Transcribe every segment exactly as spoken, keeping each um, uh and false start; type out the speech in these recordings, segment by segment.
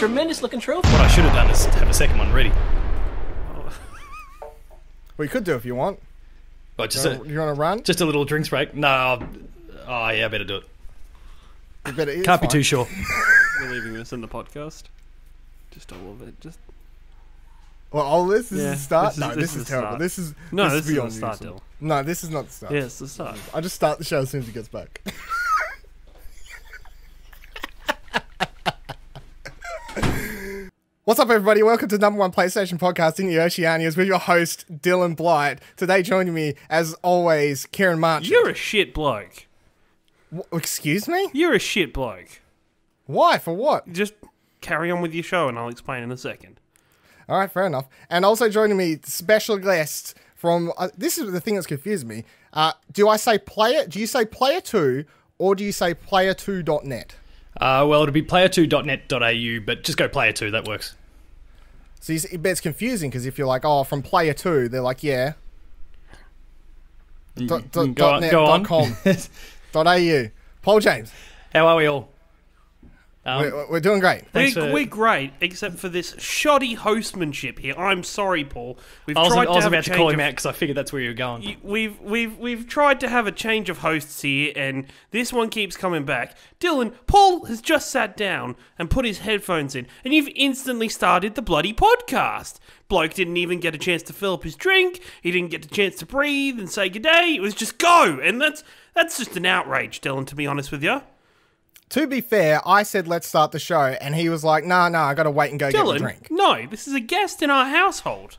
tremendous looking trophy. What I should have done is have a second one ready. We could do if you want. Well, just you, wanna, a, you wanna run? Just a little drinks break. No. Oh yeah, I better do it. You better eat. Can't be fine. Too sure. We're leaving this in the podcast. Just all of it. Just. Well, all this, this yeah, is the start. This is, no, this, this is, is terrible. Start. This is no, this, this is, is beyond the start. Dylan. No, this is not the start. Yes, yeah, it's the start. I just start the show as soon as he gets back. What's up, everybody? Welcome to the number one PlayStation podcast in the Oceanias with your host, Dylan Blight. Today, joining me, as always, Ciaran Marchant. You're a shit bloke. W excuse me? You're a shit bloke. Why? For what? Just carry on with your show and I'll explain in a second. All right, fair enough. And also joining me, special guests from... Uh, this is the thing that's confused me. Uh, do I say player... Do you say Player two or do you say Player two dot net? Uh, well, it'll be Player two dot net dot A U, but just go Player two. That works. So you see, it's confusing because if you're like, oh, from player two, they're like, yeah. Mm, dot, dot, go on, net, go on. Dot com, dot au. Paul James. How are we all? Um, we're, we're doing great. We're, for... we're great, except for this shoddy hostmanship here. I'm sorry, Paul. We've I was, tried I was to about to call of... him out because I figured that's where you were going. We've, we've, we've tried to have a change of hosts here, and this one keeps coming back. Dylan, Paul has just sat down and put his headphones in, and you've instantly started the bloody podcast. Bloke didn't even get a chance to fill up his drink. He didn't get a chance to breathe and say good day. It was just go, and that's, that's just an outrage, Dylan, to be honest with you. To be fair, I said, let's start the show. And he was like, nah, nah, I got to wait and go Dylan, get a drink. No, this is a guest in our household.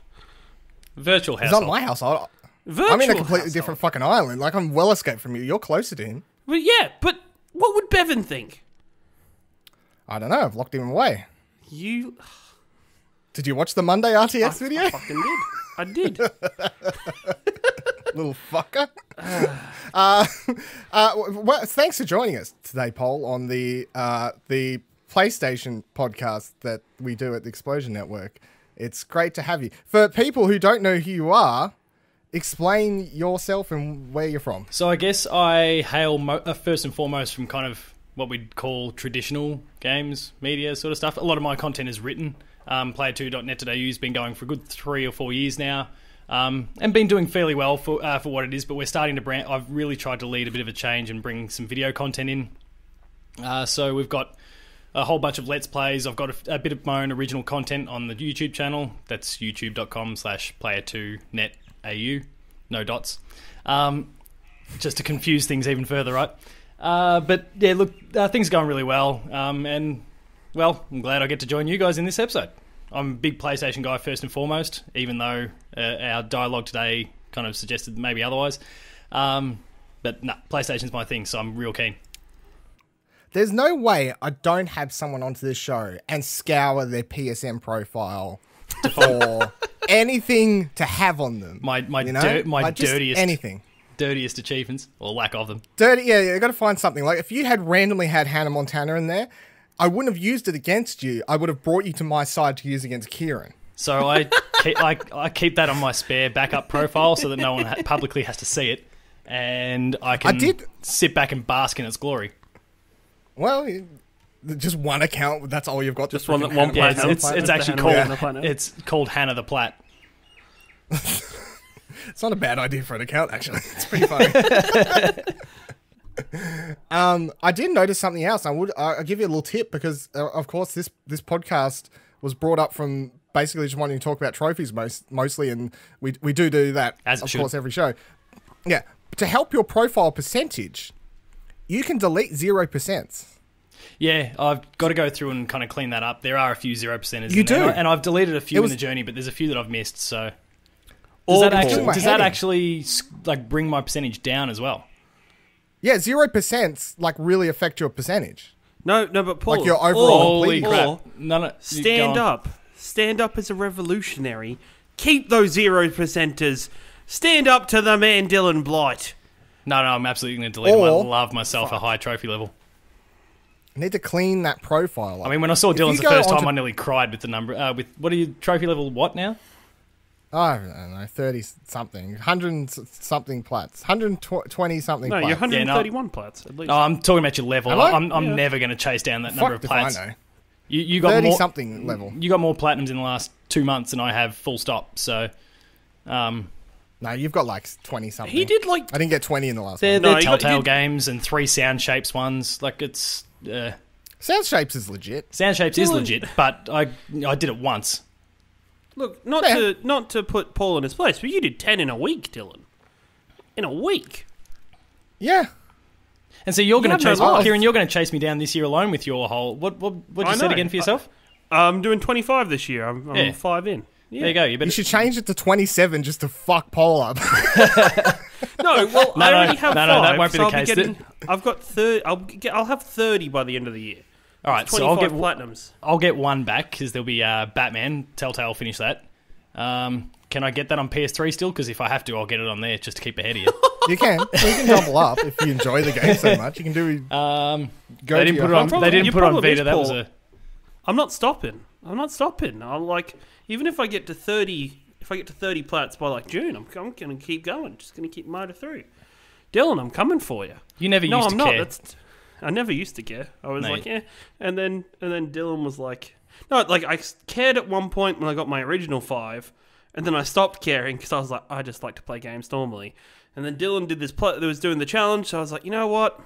Virtual household. It's not my household. Virtual I'm in a completely household. different fucking island. Like, I'm well escaped from you. You're closer to him. Well, yeah, but what would Bevan think? I don't know. I've locked him away. You... Did you watch the Monday R T X I, video? I fucking did. I did. Little fucker. uh, uh, well, thanks for joining us today, Paul, on the uh, the PlayStation podcast that we do at the Explosion Network. It's great to have you. For people who don't know who you are, explain yourself and where you're from. So I guess I hail mo uh, first and foremost from kind of what we'd call traditional games, media sort of stuff. A lot of my content is written. Um, Player two dot net dot A U has been going for a good three or four years now. Um, and been doing fairly well for uh, for what it is, but we're starting to brand. I've really tried to lead a bit of a change and bring some video content in. Uh, so we've got a whole bunch of Let's Plays. I've got a, a bit of my own original content on the YouTube channel. That's youtube dot com slash player two net A U. No dots. Um, just to confuse things even further, right? Uh, but yeah, look, uh, things are going really well. Um, and, well, I'm glad I get to join you guys in this episode. I'm a big PlayStation guy first and foremost, even though uh, our dialogue today kind of suggested maybe otherwise. Um, but no, nah, PlayStation's my thing, so I'm real keen. There's no way I don't have someone onto this show and scour their P S N profile for anything to have on them. My my you know? dir my like dirtiest anything. Dirtiest achievements or lack of them. Dirty, yeah, you got to find something. Like if you had randomly had Hannah Montana in there, I wouldn't have used it against you. I would have brought you to my side to use against Ciaran. So I, keep, I, I keep that on my spare backup profile so that no one ha publicly has to see it. And I can I did, sit back and bask in its glory. Well, just one account, that's all you've got. Just one, one Hannah, yeah, it's, it's, it's actually called, yeah. It's called Hannah the Platt. It's not a bad idea for an account, actually. It's pretty funny. um, I did notice something else. I would I'll give you a little tip because, uh, of course, this this podcast was brought up from basically just wanting to talk about trophies most mostly, and we we do do that as of should. course every show. Yeah, to help your profile percentage, you can delete zero percents. Yeah, I've got to go through and kind of clean that up. There are a few zero percenters. You in do, there, and I've deleted a few was, in the journey, but there's a few that I've missed. So does all that actually does that actually like bring my percentage down as well? Yeah, zero percent like really affect your percentage. No, no, but Paul, like your overall. Or, holy crap. Or, no, no, stand up, stand up as a revolutionary. Keep those zero percenters. Stand up to the man, Dylan Blight. No, no, I'm absolutely going to delete them. I love myself fuck. a high trophy level. I need to clean that profile up. I mean, when I saw Dylan's the first time, I nearly cried with the number. Uh, with what are you trophy level? What now? I don't know, thirty something, one hundred something plats, one hundred twenty something no, plats. No, you're one hundred thirty-one yeah, no, plats, at least. No, I'm talking about your level. I'm, I'm yeah. never going to chase down that Fuck number of plats. I know. You, you got thirty more, something level. You got more platinums in the last two months than I have. Full stop. So, um, no, you've got like twenty something. He did like I didn't get twenty in the last. They're, one. they're no, Telltale got, games and three Sound Shapes ones. Like it's uh, Sound Shapes is legit. Sound Shapes Dylan. is legit, but I I did it once. Look, not yeah. to not to put Paul in his place, but you did ten in a week, Dylan. In a week. Yeah. And so you're you going to chase no me, Ciaran, you're going to chase me down this year alone with your whole... What what what you I said know. again for yourself? I, I'm doing twenty-five this year. I'm, I'm yeah. five in. Yeah. There you go. You, better... you should change it to twenty-seven just to fuck Paul up. no, well, no, I already no, have no, five. No, that won't so be the I'll case. Be getting, I've got thirty, I'll, get, I'll have thirty by the end of the year. All right, so I'll get platinums. I'll get one back because there'll be uh, Batman. Telltale finish that. Um, can I get that on P S three still? Because if I have to, I'll get it on there just to keep ahead of you. You can. You can double up if you enjoy the game so much. You can do. Um, go they didn't put it on. Problem, they didn't put it on Vita. That was a. I'm not stopping. I'm not stopping. I'm like, even if I get to thirty, if I get to thirty plats by like June, I'm, I'm gonna keep going. Just gonna keep motor through. Dylan, I'm coming for you. You never no, used I'm to care. Not. That's, I never used to care. I was no, like, yeah, and then and then Dylan was like, no, like I cared at one point when I got my original five, and then I stopped caring because I was like, I just like to play games normally. And then Dylan did this play that was doing the challenge, so I was like, you know what,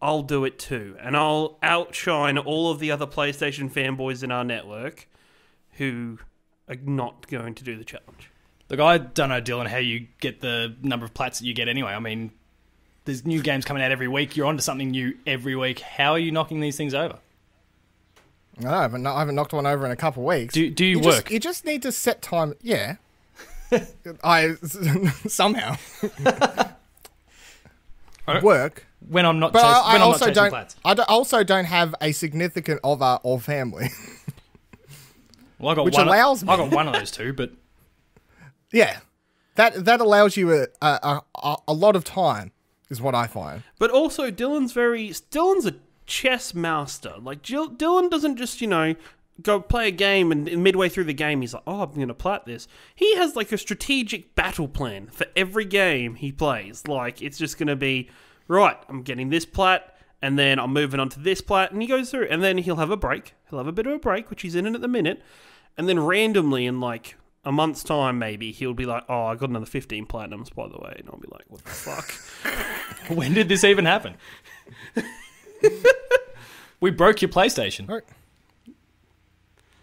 I'll do it too, and I'll outshine all of the other PlayStation fanboys in our network who are not going to do the challenge. Look, I don't know, Dylan, how you get the number of plats that you get anyway. I mean, there's new games coming out every week. You're onto something new every week. How are you knocking these things over? I don't know, I haven't, I haven't knocked one over in a couple of weeks. Do, do you, you work? Just, you just need to set time. Yeah. I somehow work when I'm not. But chase, I, I when also I'm not don't. Plats. I do, also don't have a significant other or family. Well, I got which one allows. Of, me. I got one of those two, but yeah, that that allows you a a, a a lot of time, is what I find. But also, Dylan's very Dylan's a chess master. Like Jill, Dylan doesn't just you know. go play a game, and midway through the game, he's like, oh, I'm going to plat this. He has, like, a strategic battle plan for every game he plays. Like, it's just going to be, right, I'm getting this plat, and then I'm moving on to this plat, and he goes through, and then he'll have a break. He'll have a bit of a break, which he's in at the minute, and then randomly in, like, a month's time, maybe, he'll be like, oh, I got another fifteen platinums, by the way, and I'll be like, what the fuck? When did this even happen? We broke your PlayStation. All right.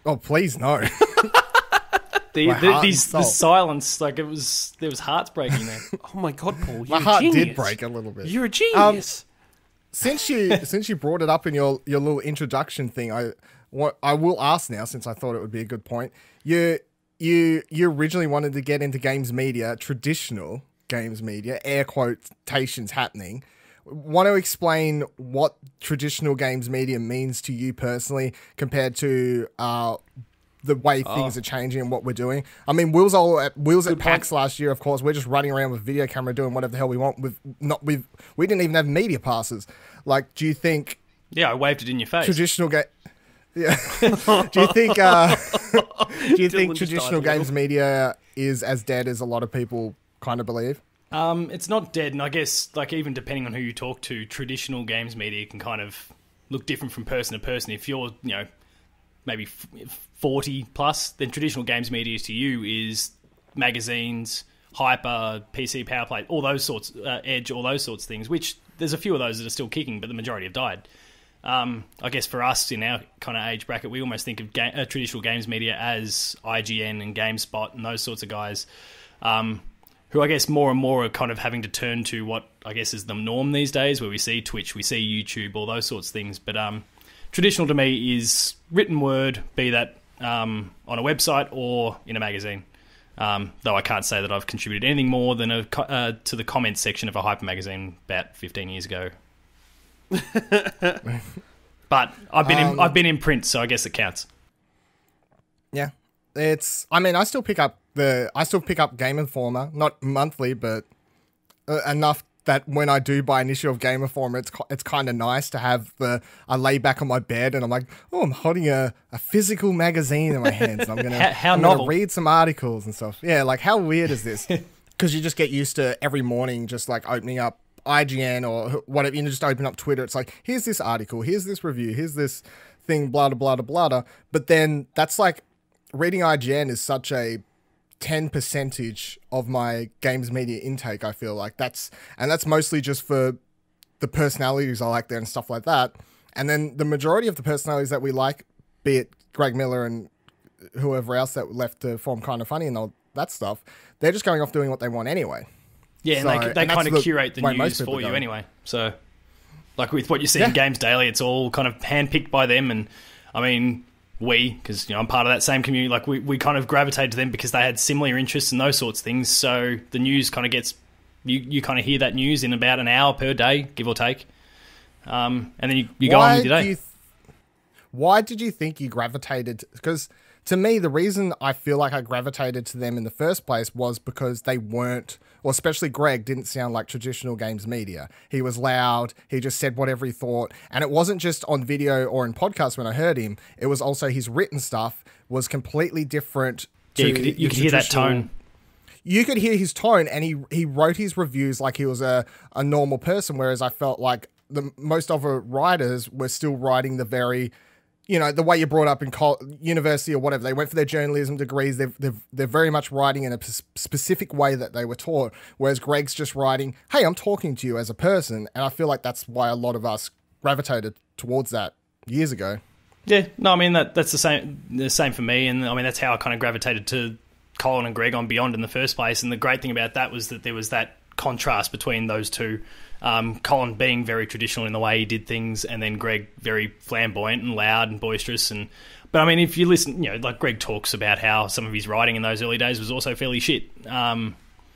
Oh, please no. the, the, these, the silence, like it was, there was hearts breaking there. Oh my God, Paul, you're my heart a did break a little bit. You're a genius. Um, since you since you brought it up in your your little introduction thing, I what I will ask now, since I thought it would be a good point. You you you originally wanted to get into games media, traditional games media, air quotations happening. Want to explain what traditional games media means to you personally compared to uh, the way things oh. are changing and what we're doing? I mean, Will's all at, Will's at PAX last year, of course. We're just running around with video camera doing whatever the hell we want. With not with we didn't even have media passes. Like, do you think? Yeah, I waved it in your face. Traditional game. Yeah. do you think? Uh, do you think traditional games media is as dead as a lot of people kind of believe? Um, it's not dead, and I guess, like, even depending on who you talk to, traditional games media can kind of look different from person to person. If you're, you know, maybe forty plus, then traditional games media to you is magazines, Hyper, P C Power Play, all those sorts, uh, Edge, all those sorts of things, which there's a few of those that are still kicking, but the majority have died. Um, I guess for us, in our kind of age bracket, we almost think of ga uh, traditional games media as I G N and GameSpot and those sorts of guys. Um... who I guess more and more are kind of having to turn to what I guess is the norm these days, where we see Twitch, we see YouTube, all those sorts of things. But um, traditional to me is written word, be that um, on a website or in a magazine. Um, though I can't say that I've contributed anything more than a, uh, to the comments section of a Hyper magazine about fifteen years ago. But I've been um, in, I've been in print, so I guess it counts. Yeah, it's. I mean, I still pick up. The, I still pick up Game Informer, not monthly, but uh, enough that when I do buy an issue of Game Informer, it's it's kind of nice to have the. I lay back on my bed and I'm like, oh, I'm holding a, a physical magazine in my hands. And I'm gonna how, how I'm novel. Gonna read some articles and stuff. Yeah, like how weird is this? Because you just get used to every morning, just like opening up I G N or whatever. You know, just open up Twitter. It's like, here's this article, here's this review, here's this thing, blah, blah, blah, blah. But then that's like, reading I G N is such a ten percentage of my games media intake, I feel like. That's, and that's mostly just for the personalities I like there and stuff like that. And then the majority of the personalities that we like, be it Greg Miller and whoever else that left to form Kinda Funny and all that stuff, they're just going off doing what they want anyway. Yeah, so, and they, they and kind of the curate the news for you going. anyway. So, like with what you see yeah. in Games Daily, it's all kind of handpicked by them. And, I mean, we, because you know, I'm part of that same community, like we, we kind of gravitated to them because they had similar interests and those sorts of things. So the news kind of gets, you, you kind of hear that news in about an hour per day, give or take. Um, and then you, you go on with your day. You th why did you think you gravitated? Because to me, the reason I feel like I gravitated to them in the first place was because they weren't, or especially Greg, didn't sound like traditional games media. He was loud. He just said whatever he thought. And it wasn't just on video or in podcasts when I heard him. It was also his written stuff was completely different. Yeah, to you could, you could hear that tone. You could hear his tone, and he, he wrote his reviews like he was a, a normal person, whereas I felt like the most other writers were still writing the very, you know, the way you're brought up in university or whatever. They went for their journalism degrees. They've, they've, they're very much writing in a specific way that they were taught, whereas Greg's just writing, hey, I'm talking to you as a person. And I feel like that's why a lot of us gravitated towards that years ago. Yeah, no, I mean, that that's the same, the same for me. And I mean, that's how I kind of gravitated to Colin and Greg on Beyond in the first place. And the great thing about that was that there was that contrast between those two. Um, Colin being very traditional in the way he did things, and then Greg very flamboyant and loud and boisterous. And but I mean, if you listen, you know, like Greg talks about how some of his writing in those early days was also fairly shit. Um,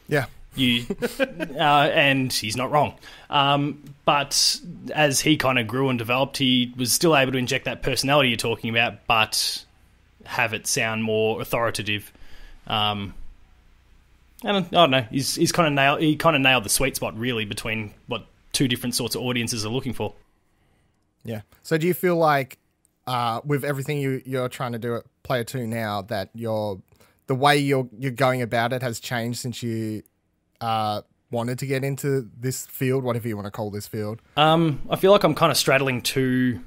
yeah, you uh, and he's not wrong. Um, but as he kind of grew and developed, he was still able to inject that personality you're talking about, but have it sound more authoritative. Um, And I don't know. He's he's kind of nailed. He kind of nailed the sweet spot, really, between what two different sorts of audiences are looking for. Yeah. So, do you feel like uh, with everything you you're trying to do at Player two now, that your the way you're you're going about it has changed since you uh, wanted to get into this field, whatever you want to call this field? Um, I feel like I'm kind of straddling two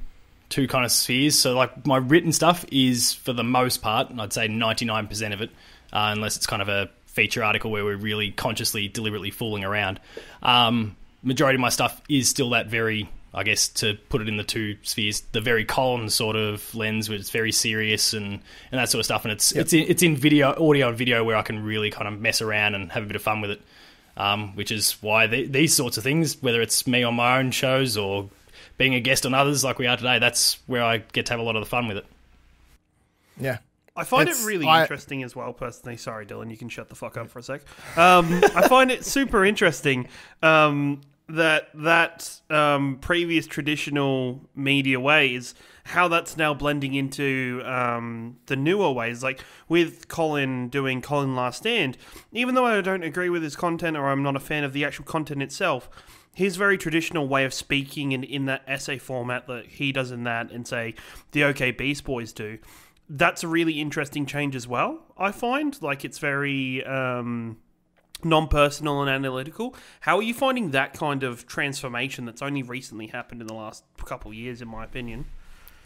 two kind of spheres. So, like my written stuff is for the most part, I'd say ninety-nine percent of it, uh, unless it's kind of a feature article where we're really consciously, deliberately fooling around. Um, majority of my stuff is still that very, I guess, to put it in the two spheres, the very Colin sort of lens, where it's very serious and, and that sort of stuff. And it's yep. it's in, it's in video, audio and video, where I can really kind of mess around and have a bit of fun with it, um, which is why they, these sorts of things, whether it's me on my own shows or being a guest on others like we are today, that's where I get to have a lot of the fun with it. Yeah. I find it's, it really I, interesting as well, personally. Sorry, Dylan, you can shut the fuck up for a sec. Um, I find it super interesting um, that that um, previous traditional media ways, how that's now blending into um, the newer ways. Like with Colin doing Colin Last Stand, even though I don't agree with his content or I'm not a fan of the actual content itself, his very traditional way of speaking and in that essay format that he does in that and, say, the OK Beast Boys do, that's a really interesting change as well, I find. Like, it's very um, non-personal and analytical. How are you finding that kind of transformation that's only recently happened in the last couple of years, in my opinion?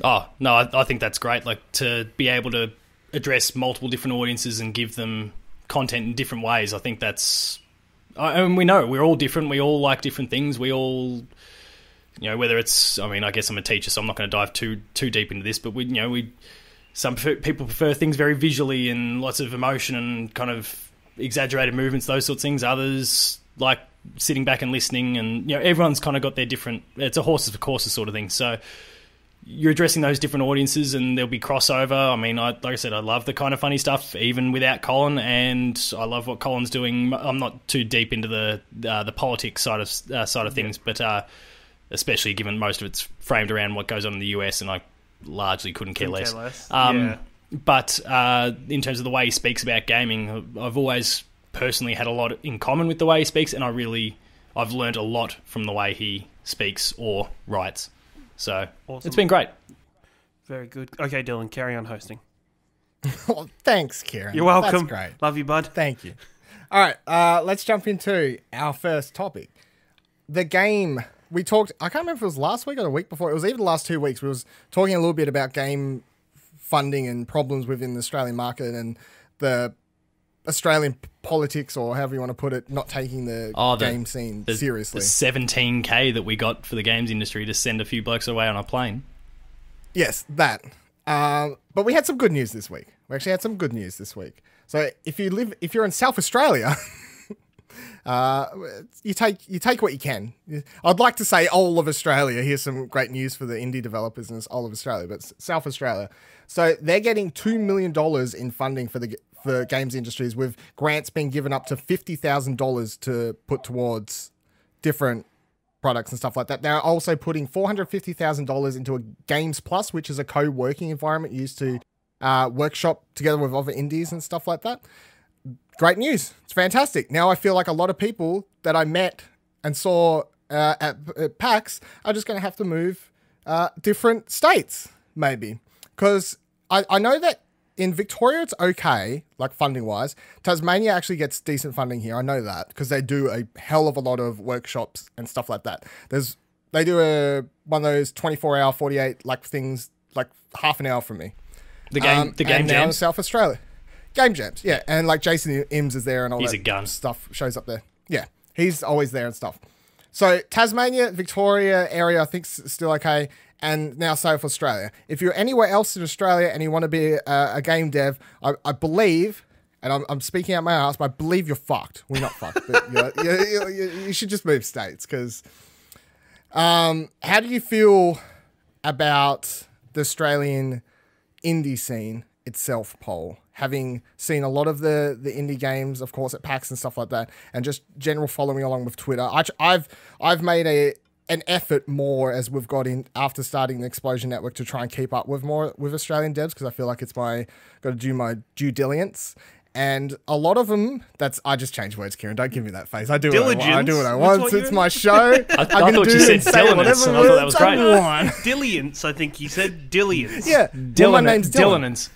Oh, no, I, I think that's great. Like, to be able to address multiple different audiences and give them content in different ways, I think that's... I, and we know, we're all different. We all like different things. We all... You know, whether it's... I mean, I guess I'm a teacher, so I'm not going to dive too too deep into this, but, we, you know, we... Some people prefer things very visually and lots of emotion and kind of exaggerated movements, those sorts of things. Others like sitting back and listening, and you know, everyone's kind of got their different. It's a horses for courses sort of thing. So you're addressing those different audiences, and there'll be crossover. I mean, I, like I said, I love the kind of funny stuff, even without Colin, and I love what Colin's doing. I'm not too deep into the uh, the politics side of uh, side of things, but uh, especially given most of it's framed around what goes on in the U S, and I. largely couldn't care less, care less. Um, yeah. But uh, in terms of the way he speaks about gaming, I've always personally had a lot in common with the way he speaks, and I really I've learned a lot from the way he speaks or writes, so awesome. It's been great. Very good. Okay, Dylan, carry on hosting. Well, thanks, Ciaran. You're welcome. That's great. Love you, bud. Thank you. All right, uh, let's jump into our first topic, the game we talked, I can't remember if it was last week or the week before, it was even the last two weeks, we was talking a little bit about game funding and problems within the Australian market and the Australian politics, or however you want to put it, not taking the oh, game the, scene the, seriously. The seventeen K that we got for the games industry to send a few blokes away on a plane. Yes, that. Um, but we had some good news this week. We actually had some good news this week. So if you live, if you're in South Australia, uh, you take you take what you can. I'd like to say all of Australia. Here's some great news for the indie developers in all of Australia, but South Australia. So they're getting two million dollars in funding for the for games industries, with grants being given up to fifty thousand dollars to put towards different products and stuff like that. They're also putting four hundred fifty thousand dollars into a Games Plus, which is a co-working environment used to uh, workshop together with other indies and stuff like that. Great news. It's fantastic. Now I feel like a lot of people that I met and saw uh, at, at PAX are just going to have to move uh, different states, maybe. Because I, I know that in Victoria, it's okay, like funding-wise. Tasmania actually gets decent funding here. I know that because they do a hell of a lot of workshops and stuff like that. There's They do a one of those twenty-four hour, forty-eight like things, like half an hour from me. The game, um, the game jams. Now in South Australia, game jams. Yeah, and like Jason Ims is there and all he's that a gun. stuff shows up there. Yeah, he's always there and stuff. So Tasmania, Victoria area, I think is still okay. And now South Australia. If you're anywhere else in Australia and you want to be a, a game dev, I, I believe, and I'm, I'm speaking out my ass, but I believe you're fucked. We're not fucked, but you're, you're, you're, you should just move states. Because um, how do you feel about the Australian indie scene itself, Paul? Having seen a lot of the, the indie games, of course, at PAX and stuff like that, and just general following along with Twitter. I, I've, I've made a... an effort more as we've got in after starting the Explosion Network to try and keep up with more with Australian devs, because I feel like it's my got to do my due diligence, and a lot of them that's I just change words, Kieran. Don't give me that face. I do diligence. What I, I do what I want. What it's my show. I, I thought do you said diligence. I thought that was great. Diligence. I think you said diligence. Yeah, Dylan, well, my name's Dylan. Diligence.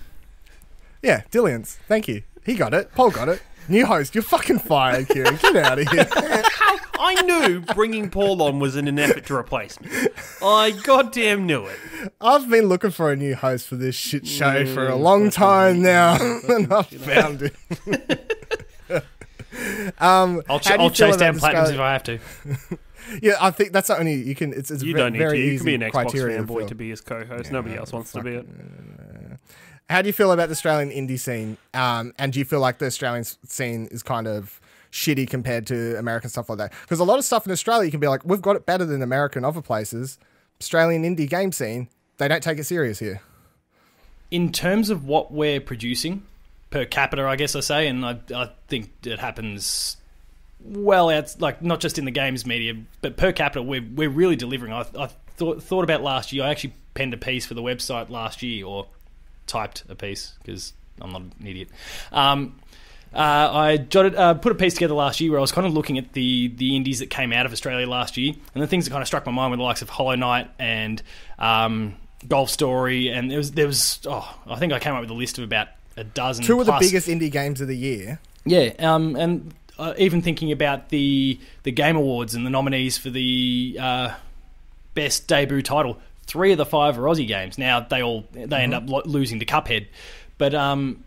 Yeah, diligence. Thank you. He got it. Paul got it. New host. You're fucking fired, Kieran. Get out of here. I knew bringing Paul on was in an effort to replace me. I goddamn knew it. I've been looking for a new host for this shit show mm, for a long time now, and I found it. um, I'll, ch I'll chase down platinums if I have to. Yeah, I think that's the only you can. It's, it's you don't very need to. You can be an Xbox fanboy to, to be his co-host. Yeah, Nobody else wants to be it. Uh, how do you feel about the Australian indie scene? Um, and do you feel like the Australian scene is kind of shitty compared to American stuff like that? Because a lot of stuff in Australia, you can be like, we've got it better than America and other places. Australian indie game scene, they don't take it serious here. In terms of what we're producing per capita, I guess I say, and I, I think it happens well, out, like not just in the games media, but per capita, we're, we're really delivering. I, I thought, thought about last year, I actually penned a piece for the website last year, or typed a piece, because I'm not an idiot. Um, Uh, I jotted, uh, put a piece together last year where I was kind of looking at the the indies that came out of Australia last year, and the things that kind of struck my mind were the likes of Hollow Knight and um, Golf Story, and there was there was oh I think I came up with a list of about a dozen. Two of plus. the biggest indie games of the year. Yeah, um, and uh, even thinking about the the Game Awards and the nominees for the uh, best debut title, three of the five are Aussie games. Now they all they mm-hmm. end up lo losing to Cuphead, but um.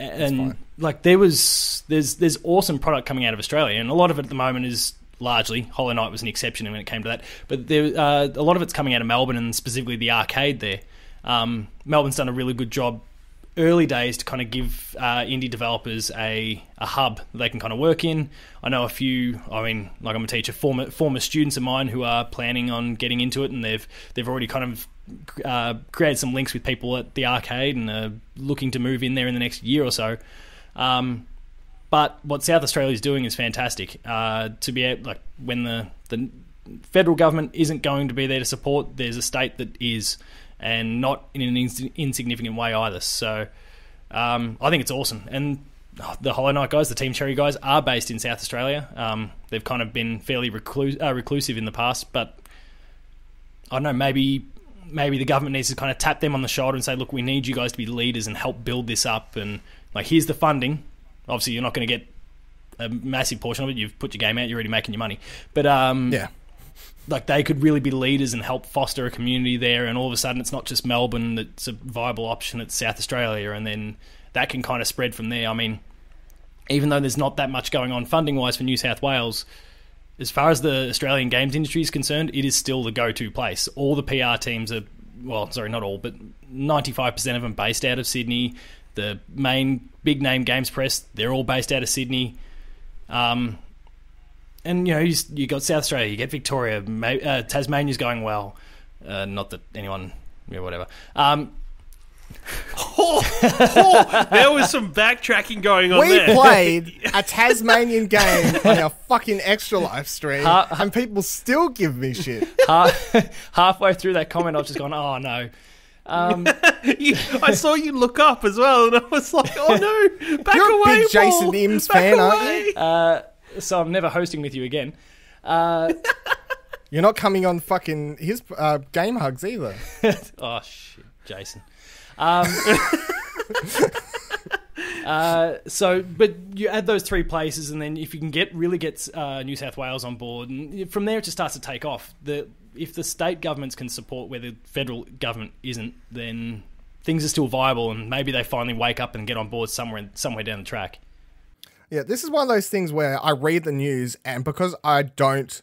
And like there was there's there's awesome product coming out of Australia, and a lot of it at the moment is largely Hollow Knight was an exception when it came to that, but there uh, a lot of it's coming out of Melbourne, and specifically the arcade there. um, Melbourne's done a really good job early days to kind of give uh, indie developers a, a hub that they can kind of work in. I know a few, I mean, like I'm a teacher, former former students of mine who are planning on getting into it, and they've they've already kind of uh, created some links with people at the arcade and are looking to move in there in the next year or so. Um, but what South Australia is doing is fantastic. Uh, to be able, like when the, the federal government isn't going to be there to support, there's a state that is, and not in an ins insignificant way either. So um, I think it's awesome. And the Hollow Knight guys, the Team Cherry guys, are based in South Australia. Um, they've kind of been fairly reclus uh, reclusive in the past, but I don't know, maybe maybe the government needs to kind of tap them on the shoulder and say, look, we need you guys to be leaders and help build this up. And like, here's the funding. Obviously, you're not going to get a massive portion of it. You've put your game out. You're already making your money. But um, yeah. like they could really be leaders and help foster a community there. And all of a sudden, it's not just Melbourne that's a viable option; it's South Australia, and then that can kind of spread from there. I mean, even though there's not that much going on funding-wise for New South Wales, as far as the Australian games industry is concerned, it is still the go-to place. All the P R teams are, well, sorry, not all, but ninety-five percent of them based out of Sydney. The main big-name games press, they're all based out of Sydney. Um, and, you know, you, you got South Australia, you get Victoria, uh, Tasmania's going well. Uh, not that anyone, yeah, whatever. Um Oh, oh, there was some backtracking going on we there. We played a Tasmanian game on our fucking Extra Life stream, ha and people still give me shit. Ha halfway through that comment, I was just going, oh, no. Um, you, I saw you look up as well, and I was like, oh, no, back You're away, You're a big Jason Paul. Eames back fan, away. Aren't you? Uh, so I'm never hosting with you again. Uh, You're not coming on fucking his uh, game hugs either. Oh, shit, Jason. Um, uh, so, but you add those three places, and then if you can get really get uh, New South Wales on board, and from there it just starts to take off. The if the state governments can support where the federal government isn't, then things are still viable, and maybe they finally wake up and get on board somewhere somewhere down the track. Yeah, this is one of those things where I read the news, and because I don't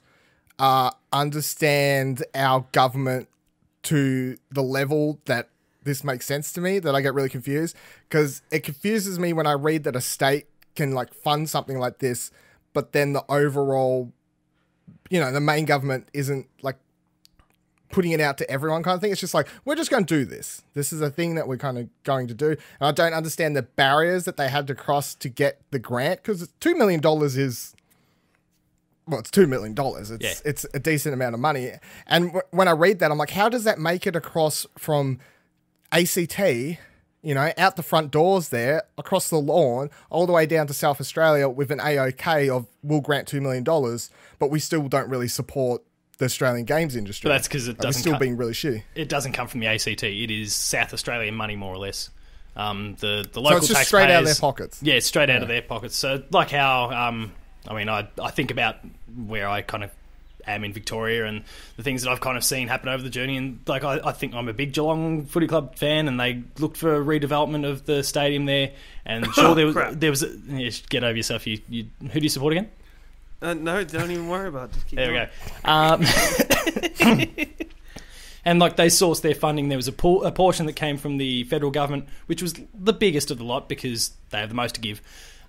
uh, understand our government to the level that this makes sense to me, that I get really confused, because it confuses me when I read that a state can like fund something like this, but then the overall, you know, the main government isn't like putting it out to everyone kind of thing. It's just like, we're just going to do this. This is a thing that we're kind of going to do. And I don't understand the barriers that they had to cross to get the grant, because two million dollars is, well, it's two million dollars. It's, yeah. it's a decent amount of money. And w when I read that, I'm like, how does that make it across from A C T, you know, out the front doors there, across the lawn, all the way down to South Australia with an A O K of we'll grant two million dollars, but we still don't really support the Australian games industry. But that's because it like, doesn't... We're still come, being really shitty. It doesn't come from the A C T. It is South Australian money, more or less. Um, the, the local taxpayers... So it's just straight out of their pockets. Yeah, straight out yeah. of their pockets. So like how... Um, I mean, I, I think about where I kind of am in Victoria and the things that I've kind of seen happen over the journey, and like I, I think I'm a big Geelong Footy Club fan, and they looked for a redevelopment of the stadium there, and sure oh, there was crap. there was a, yeah, get over yourself. You, you who do you support again? Uh, no, don't even worry about it. Just keep there going. We go. Um, and like they sourced their funding. There was a, por a portion that came from the federal government, which was the biggest of the lot because they have the most to give.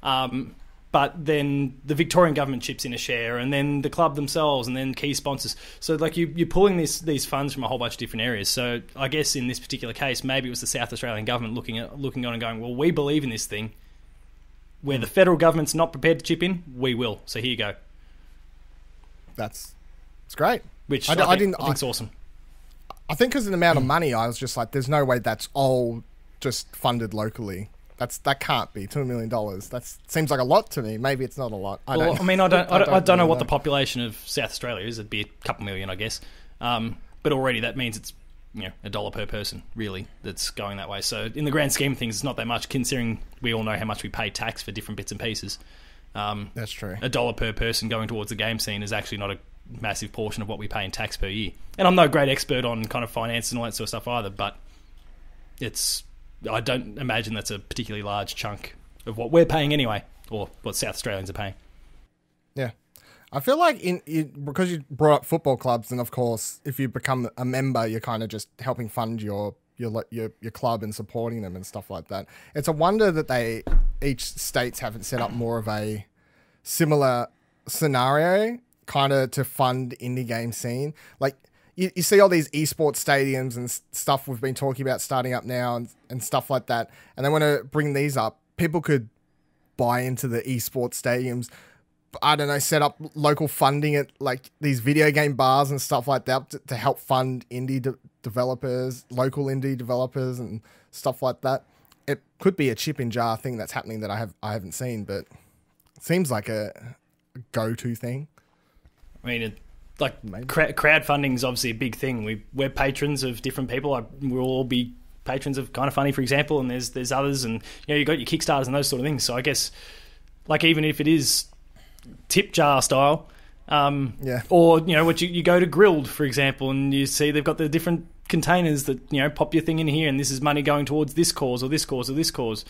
Um, But then the Victorian government chips in a share, and then the club themselves, and then key sponsors. So like you, you're pulling this, these funds from a whole bunch of different areas. So I guess in this particular case, maybe it was the South Australian government looking at, looking on and going, well, we believe in this thing. Where the federal government's not prepared to chip in, we will. So here you go. That's it's great. Which I, I, think, I didn't. I think it's awesome. I think because of the amount of money, I was just like, there's no way that's all just funded locally. That's that can't be two million dollars. That seems like a lot to me. Maybe it's not a lot. I well, don't. I mean, I don't. I don't, I don't, I don't know what know. the population of South Australia is. It'd be a couple million, I guess. Um, but already that means it's you know a dollar per person really that's going that way. So in the grand scheme of things, it's not that much considering we all know how much we pay tax for different bits and pieces. Um, that's true. A dollar per person going towards the game scene is actually not a massive portion of what we pay in tax per year. And I'm no great expert on kind of finance and all that sort of stuff either, but it's. I don't imagine that's a particularly large chunk of what we're paying anyway, or what South Australians are paying. Yeah. I feel like in, in because you brought up football clubs, and of course, if you become a member, you're kind of just helping fund your, your, your, your club and supporting them and stuff like that. It's a wonder that they, each states haven't set up more of a similar scenario kind of to fund indie game scene. Like, You, you see all these esports stadiums and stuff we've been talking about starting up now and, and stuff like that. And they want to bring these up. People could buy into the esports stadiums. I don't know, set up local funding at like these video game bars and stuff like that to, to help fund indie de developers, local indie developers and stuff like that. It could be a chip in jar thing that's happening that I, have, I haven't seen, but it seems like a, a go-to thing. I mean, it Like cra crowdfunding is obviously a big thing. We we're patrons of different people. I, we'll all be patrons of Kinda Funny, for example, and there's there's others, and you know you got your Kickstarters and those sort of things. So I guess, like even if it is tip jar style, Um, yeah. Or, you know, what you, you go to Grilled, for example, and you see they've got the different containers that, you know, pop your thing in here, and this is money going towards this cause or this cause or this cause.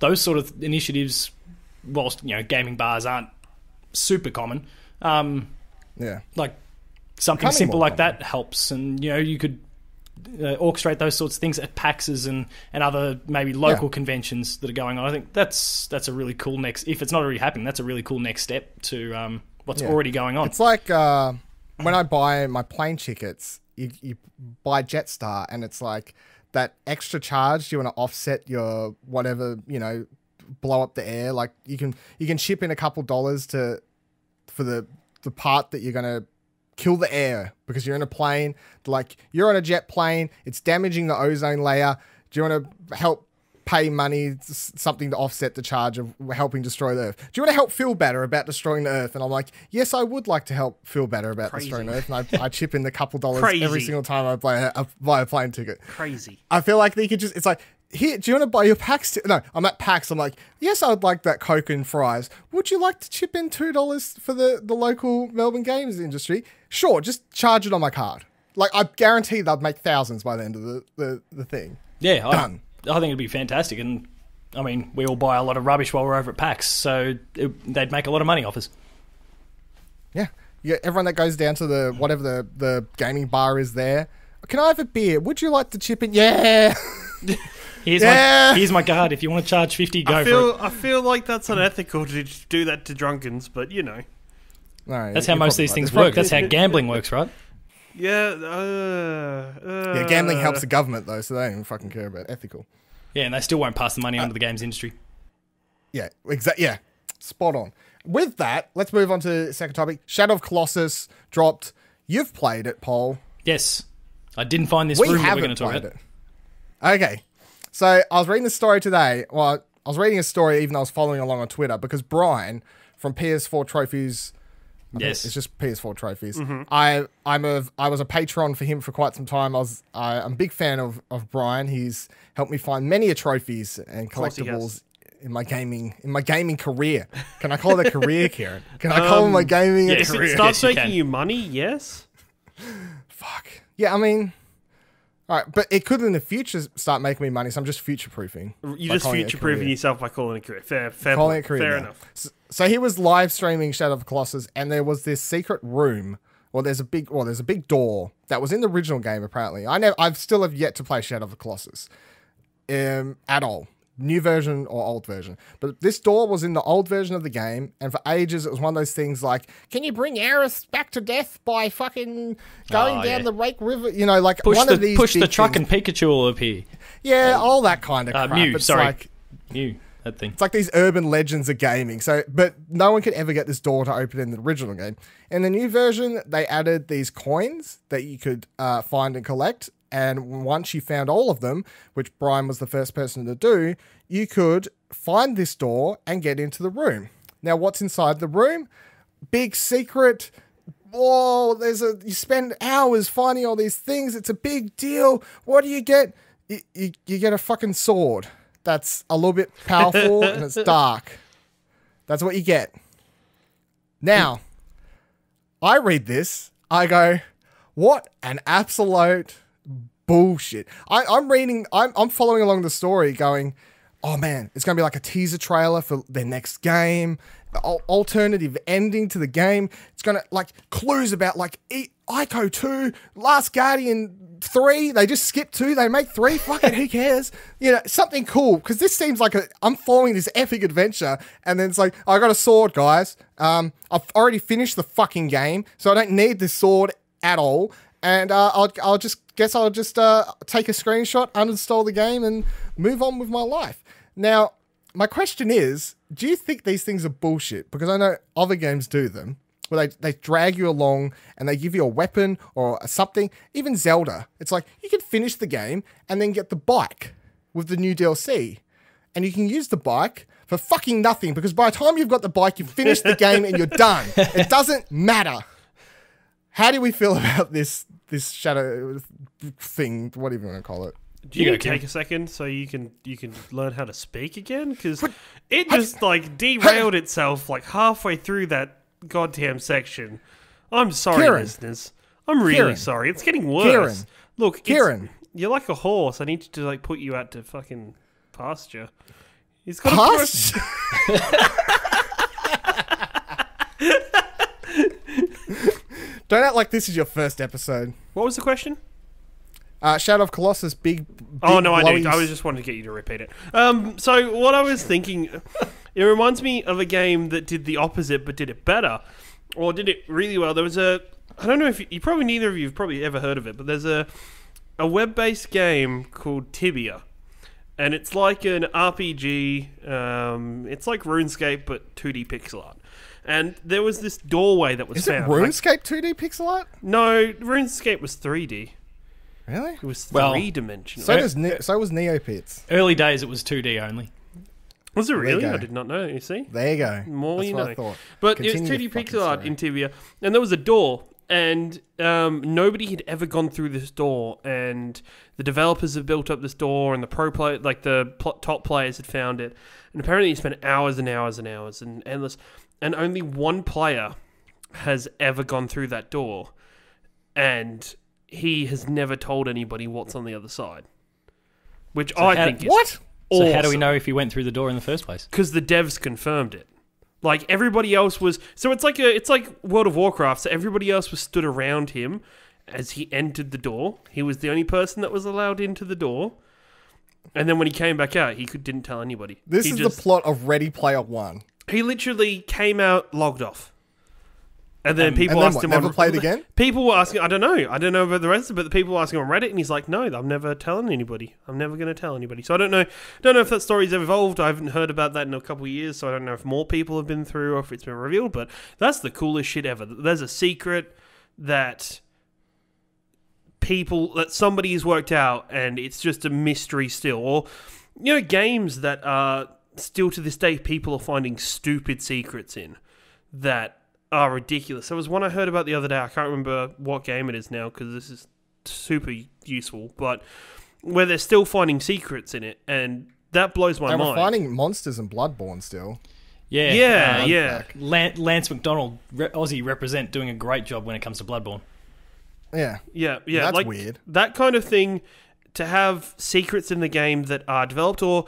Those sort of initiatives, whilst, you know, gaming bars aren't super common, um, yeah, like something simple like that helps. And, you know, you could uh, orchestrate those sorts of things at PAXes and, and other maybe local yeah. conventions that are going on. I think that's that's a really cool next, if it's not already happening, that's a really cool next step to um, what's yeah. already going on. It's like uh, when I buy my plane tickets, you, you buy Jetstar, and it's like that extra charge you want to offset your whatever, you know, blow up the air. Like you can you can chip in a couple dollars to for the the part that you're going to kill the air, because you're in a plane, like you're on a jet plane, it's damaging the ozone layer. Do you want to help pay money something to offset the charge of helping destroy the earth? Do you want to help feel better about destroying the earth? And I'm like, yes, I would like to help feel better about Crazy. destroying the earth. And I, I chip in the couple dollars Crazy. every single time I buy a, buy a plane ticket. Crazy. I feel like they could just, it's like, here, do you want to buy your PAX? No, I'm at PAX. I'm like, yes, I would like that Coke and fries. Would you like to chip in two dollars for the, the local Melbourne games industry? Sure, just charge it on my card. Like, I guarantee they'd make thousands by the end of the, the, the thing. Yeah, Done. I, I think it'd be fantastic. And, I mean, we all buy a lot of rubbish while we're over at PAX, so it, they'd make a lot of money off us. Yeah. yeah. Everyone that goes down to the whatever the, the gaming bar is there, can I have a beer? Would you like to chip in? Yeah! Here's, yeah. my, here's my card. If you want to charge fifty, go I feel, for it. I feel like that's unethical to do that to drunkens, but you know. No, that's how most of these things work. That's how gambling works, right? Yeah. Uh, uh, yeah, gambling helps the government, though, so they don't even fucking care about ethical. Yeah, and they still won't pass the money uh, onto the games industry. Yeah, exactly. Yeah, spot on. With that, let's move on to the second topic. Shadow of Colossus dropped. You've played it, Paul. Yes. I didn't find this we room that we're going to talk about. It. Okay. So I was reading the story today. Well, I was reading a story, even though I was following along on Twitter, because Brian from P S four Trophies, yes, it's just P S four Trophies. Mm-hmm. I I'm a I was a patron for him for quite some time. I was I, I'm a big fan of of Brian. He's helped me find many a trophies and collectibles in my gaming in my gaming career. Can I call it a career, Ciaran? Can I call um, it my gaming yeah, a career? If it starts yes, making you, you money, yes. Fuck yeah! I mean. All right, but it could in the future start making me money, so I'm just future-proofing. You're just future-proofing yourself by calling it a career. Fair, fair, calling it a career, fair enough. So, so he was live streaming Shadow of the Colossus, and there was this secret room, or there's a big, or there's a big door that was in the original game. Apparently, I never, I've still have yet to play Shadow of the Colossus, um, at all, new version or old version. But this door was in the old version of the game, and for ages it was one of those things like, can you bring Aerith back to death by fucking going oh, down yeah. the Rake River? You know, like push one the, of these push the truck things. And Pikachu will appear. Yeah, um, all that kind of uh, crap. Mew, it's sorry, like, Mew, that thing. It's like these urban legends of gaming. So, but no one could ever get this door to open in the original game. In the new version, they added these coins that you could uh, find and collect. And once you found all of them, which Brian was the first person to do, you could find this door and get into the room. Now, what's inside the room? Big secret. Oh, there's a, you spend hours finding all these things. It's a big deal. What do you get? You, you, you get a fucking sword. That's a little bit powerful and it's dark. That's what you get. Now, I read this. I go, what an absolute... bullshit. I, I'm reading, I'm, I'm following along the story going, oh man, it's going to be like a teaser trailer for their next game, the alternative ending to the game. It's going to like clues about like e Ico two, Last Guardian three. They just skip two. They make three. Fucking who cares? You know, something cool. Because this seems like a, I'm following this epic adventure. And then it's like, I got a sword, guys. Um, I've already finished the fucking game. So I don't need this sword at all. And uh, I'll, I'll just guess I'll just uh, take a screenshot, uninstall the game, and move on with my life. Now, my question is, do you think these things are bullshit? Because I know other games do them, where they, they drag you along and they give you a weapon or something. Even Zelda, it's like you can finish the game and then get the bike with the new D L C. And you can use the bike for fucking nothing, because by the time you've got the bike, you've finished the game and you're done. It doesn't matter. How do we feel about this this shadow thing? What do you want to call it? Do you, you gotta take a second so you can you can learn how to speak again? Because it just like derailed itself like halfway through that goddamn section. I'm sorry, Ciaran. listeners. I'm really Ciaran. sorry. It's getting worse. Ciaran. Look, Ciaran. You're like a horse. I need to like put you out to fucking pasture. He's got pasture. Don't act like this is your first episode. What was the question? Uh, Shadow of Colossus, big. big oh no, I knew. I was just wanting to get you to repeat it. Um, so what I was thinking, it reminds me of a game that did the opposite but did it better, or did it really well. There was a, I don't know if you, you probably neither of you have probably ever heard of it, but there's a, a web-based game called Tibia, and it's like an R P G. Um, it's like RuneScape but two D pixel art. And there was this doorway that was Is found. Is RuneScape like, two D pixel art? No, RuneScape was three D. Really? It was well, three-dimensional. So, does ne so was Neopets. Early days, it was two D only. Was it really? I did not know. You see? There you go. More That's you what know. I thought. But Continue it was two D pixel art in Tibia. And there was a door. And um, nobody had ever gone through this door. And the developers had built up this door. And the pro play like the top players had found it. And apparently, you spent hours and hours and hours and endless... And only one player has ever gone through that door, and he has never told anybody what's on the other side. Which so I how, think is what? Awesome. So how do we know if he went through the door in the first place? Because the devs confirmed it. Like everybody else was. So it's like a, it's like World of Warcraft. So everybody else was stood around him as he entered the door. He was the only person that was allowed into the door. And then when he came back out, he could, didn't tell anybody. This he is just, the plot of Ready Player One. He literally came out, logged off, and then um, people and then asked what, him. Never on, played again. People were asking. I don't know. I don't know about the rest of it. But the people were asking on Reddit, and he's like, "No, I'm never telling anybody. I'm never going to tell anybody." So I don't know. Don't know if that story's evolved. I haven't heard about that in a couple of years. So I don't know if more people have been through or if it's been revealed. But that's the coolest shit ever. There's a secret that people that somebody has worked out, and it's just a mystery still. Or you know, games that are. Still to this day, people are finding stupid secrets in that are ridiculous. There was one I heard about the other day. I can't remember what game it is now because this is super useful, but where they're still finding secrets in it, and that blows my they were mind. They're finding monsters and Bloodborne still. Yeah, yeah, uh, yeah. Lance, Lance McDonald, Re Aussie represent, doing a great job when it comes to Bloodborne. Yeah, yeah, yeah. That's like, weird. That kind of thing to have secrets in the game that are developed or.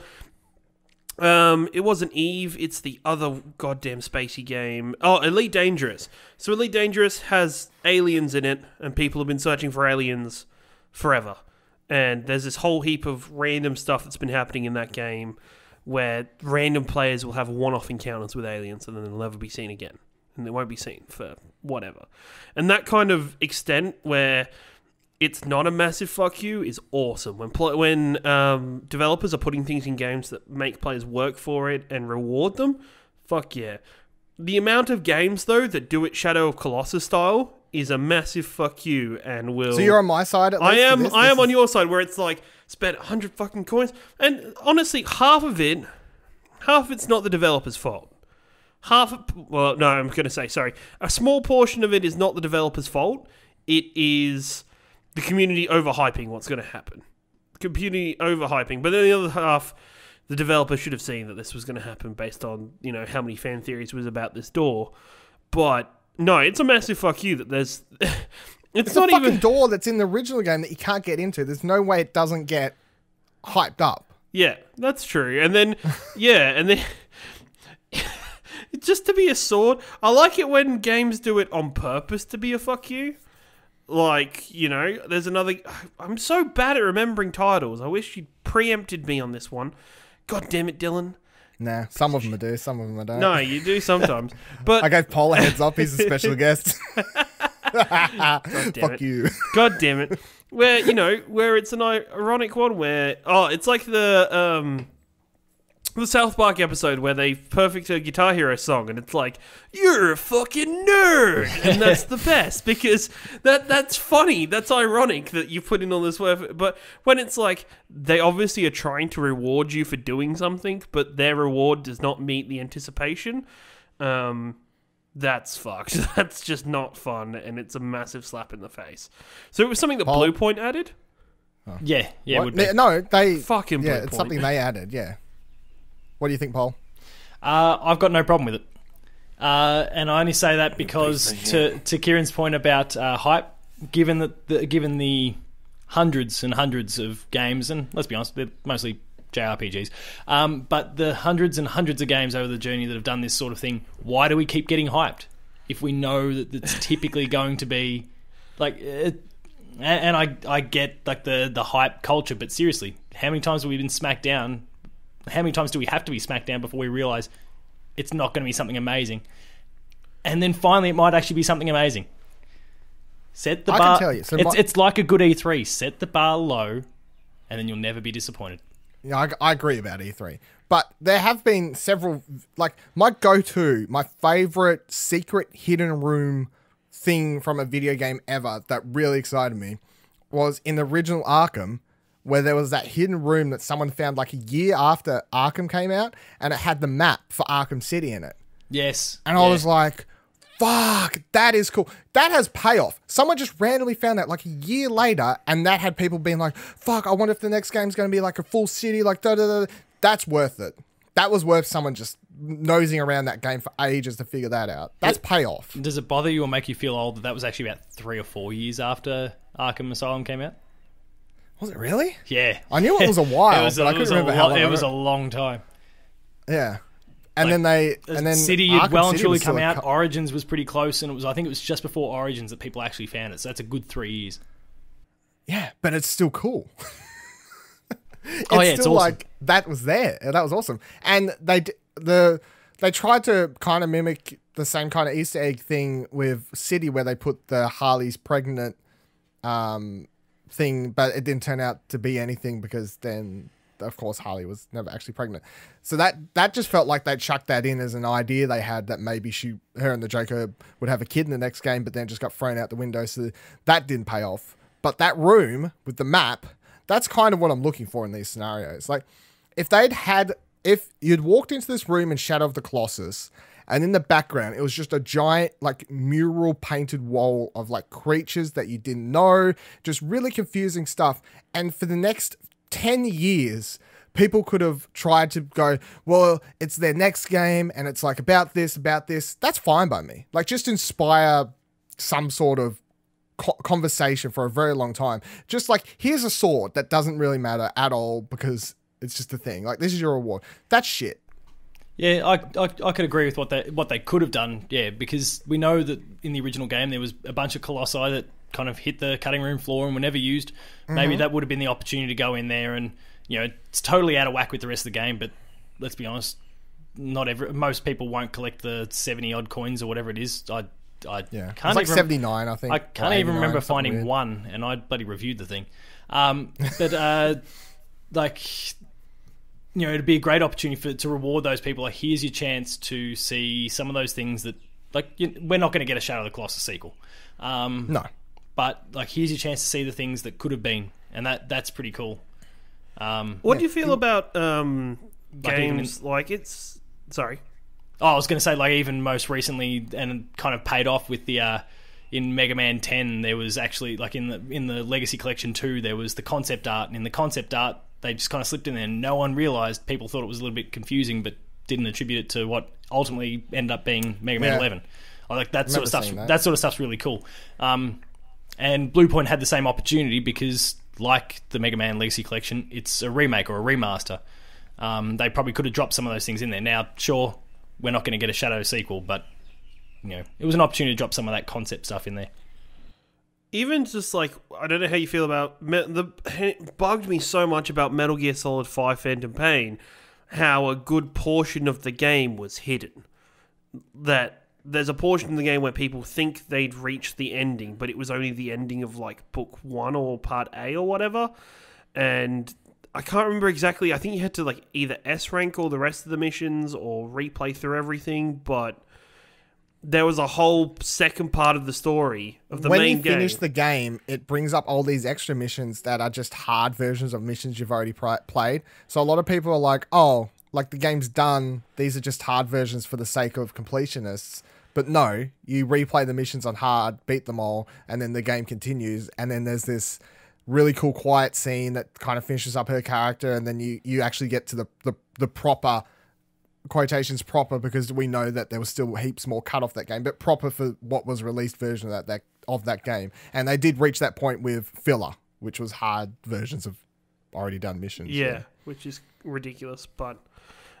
Um, it wasn't Eve, it's the other goddamn spacey game. Oh, Elite Dangerous. So Elite Dangerous has aliens in it, and people have been searching for aliens forever. And there's this whole heap of random stuff that's been happening in that game where random players will have one-off encounters with aliens, and then they'll never be seen again. And they won't be seen for whatever. And that kind of extent where... It's not a massive fuck you is awesome. When pl when um, developers are putting things in games that make players work for it and reward them, fuck yeah. The amount of games, though, that do it Shadow of Colossus style is a massive fuck you and will... So you're on my side at least? I am, this? I this am is... on your side where it's like, spend a hundred fucking coins. And honestly, half of it, half of it's not the developer's fault. Half of... Well, no, I'm going to say, sorry. A small portion of it is not the developer's fault. It is... The community overhyping what's going to happen. The community overhyping. But then the other half, the developer should have seen that this was going to happen based on, you know, how many fan theories was about this door. But, no, it's a massive fuck you that there's... it's it's not a fucking even... door that's in the original game that you can't get into. There's no way it doesn't get hyped up. Yeah, that's true. And then, yeah, and then... just to be a sword. I like it when games do it on purpose to be a fuck you. Like, you know, there's another... I'm so bad at remembering titles. I wish you'd preempted me on this one. God damn it, Dylan. Nah, some of them I do, some of them I don't. No, you do sometimes. But I gave Paul a heads up. He's a special guest. God damn Fuck it. you. God damn it. Where, you know, where it's an ironic one where... Oh, it's like the... um. The South Park episode where they perfect a Guitar Hero song and it's like, you're a fucking nerd! And that's the best because that that's funny. That's ironic that you put in all this work. But when it's like, they obviously are trying to reward you for doing something, but their reward does not meet the anticipation, um, that's fucked. That's just not fun and it's a massive slap in the face. So it was something that oh. Blue Point added? Oh. Yeah, yeah. It would be. No, they... Fucking yeah, Blue Point. It's something they added, yeah. What do you think, Paul? Uh, I've got no problem with it. Uh, and I only say that because to to Ciaran's point about uh, hype, given that the, given the hundreds and hundreds of games, and let's be honest, they're mostly J R P Gs, um, but the hundreds and hundreds of games over the journey that have done this sort of thing, why do we keep getting hyped if we know that it's typically going to be like it, and I I get like the the hype culture, but seriously, how many times have we been smacked down? How many times do we have to be smacked down before we realise it's not going to be something amazing? And then finally it might actually be something amazing. Set the bar. I can tell you, so it's, my, it's like a good E three. Set the bar low and then you'll never be disappointed. Yeah, I, I agree about E three. But there have been several, like my go-to, my favourite secret hidden room thing from a video game ever that really excited me was in the original Arkham, where there was that hidden room that someone found like a year after Arkham came out, and it had the map for Arkham City in it. Yes. And yeah. I was like, fuck, that is cool. That has payoff. Someone just randomly found that like a year later, and that had people being like, fuck, I wonder if the next game's going to be like a full city, like da da da. That's worth it. That was worth someone just nosing around that game for ages to figure that out. That's it, payoff. Does it bother you or make you feel old that that was actually about three or four years after Arkham Asylum came out? Was it really? Yeah. I knew it was a while, it was a, but I couldn't remember how long. It was a long time. Yeah. And like, then they... and then City had well and truly come out. Origins was pretty close, and it was I think it was just before Origins that people actually found it, so that's a good three years. Yeah, but it's still cool. it's oh, yeah, still it's awesome. Like, that was there. That was awesome. And they the they tried to kind of mimic the same kind of Easter egg thing with City, where they put the Harley's pregnant... Um, thing, but it didn't turn out to be anything because then of course Harley was never actually pregnant. So that that just felt like they chucked that in as an idea they had, that maybe she her and the Joker would have a kid in the next game, but then just got thrown out the window, so that didn't pay off. But that room with the map, that's kind of what I'm looking for in these scenarios. Like if they'd had if you'd walked into this room in Shadow of the Colossus, and in the background, it was just a giant, like, mural painted wall of, like, creatures that you didn't know. Just really confusing stuff. And for the next ten years, people could have tried to go, well, it's their next game, and it's, like, about this, about this. That's fine by me. Like, just inspire some sort of co- conversation for a very long time. Just, like, here's a sword that doesn't really matter at all because it's just a thing. Like, this is your reward. That's shit. Yeah, I, I I could agree with what they what they could have done. Yeah, because we know that in the original game there was a bunch of colossi that kind of hit the cutting room floor and were never used. Mm-hmm. Maybe that would have been the opportunity to go in there and, you know, it's totally out of whack with the rest of the game. But let's be honest, not every most people won't collect the seventy odd coins or whatever it is. I I yeah. can't it's like even, seventy-nine. I think I can't even remember finding weird. one, and I bloody reviewed the thing. Um, but uh, like. You know, it'd be a great opportunity for to reward those people. Like, here's your chance to see some of those things that, like, you, we're not going to get a Shadow of the Colossus sequel. Um, no. But, like, here's your chance to see the things that could have been. And that that's pretty cool. Um, what yeah. do you feel about um, like games in, like it's... Sorry. Oh, I was going to say, like, even most recently, and kind of paid off with the... Uh, in Mega Man ten, there was actually, like, in the, in the Legacy Collection two, there was the concept art. And in the concept art... they just kind of slipped in there and no one realised. People thought it was a little bit confusing but didn't attribute it to what ultimately ended up being Mega Man yeah. eleven. I like that sort of stuff. That. that sort of stuff's really cool. Um, and Bluepoint had the same opportunity because, like the Mega Man Legacy Collection, it's a remake or a remaster. Um, they probably could have dropped some of those things in there. Now, sure, we're not going to get a Shadow sequel, but you know, it was an opportunity to drop some of that concept stuff in there. Even just like, I don't know how you feel about... the it bugged me so much about Metal Gear Solid five Phantom Pain, how a good portion of the game was hidden. That there's a portion of the game where people think they'd reached the ending, but it was only the ending of like book one or part A or whatever. And I can't remember exactly. I think you had to like either S rank all the rest of the missions or replay through everything, but... there was a whole second part of the story of the main game. When you finish the game, it brings up all these extra missions that are just hard versions of missions you've already played. So a lot of people are like, oh, like the game's done. These are just hard versions for the sake of completionists. But no, you replay the missions on hard, beat them all, and then the game continues. And then there's this really cool quiet scene that kind of finishes up her character. And then you, you actually get to the, the, the proper quotations proper, because we know that there was still heaps more cut off that game, but proper for what was released version of that, that of that game. And they did reach that point with filler, which was hard versions of already done missions. Yeah, so. Which is ridiculous. But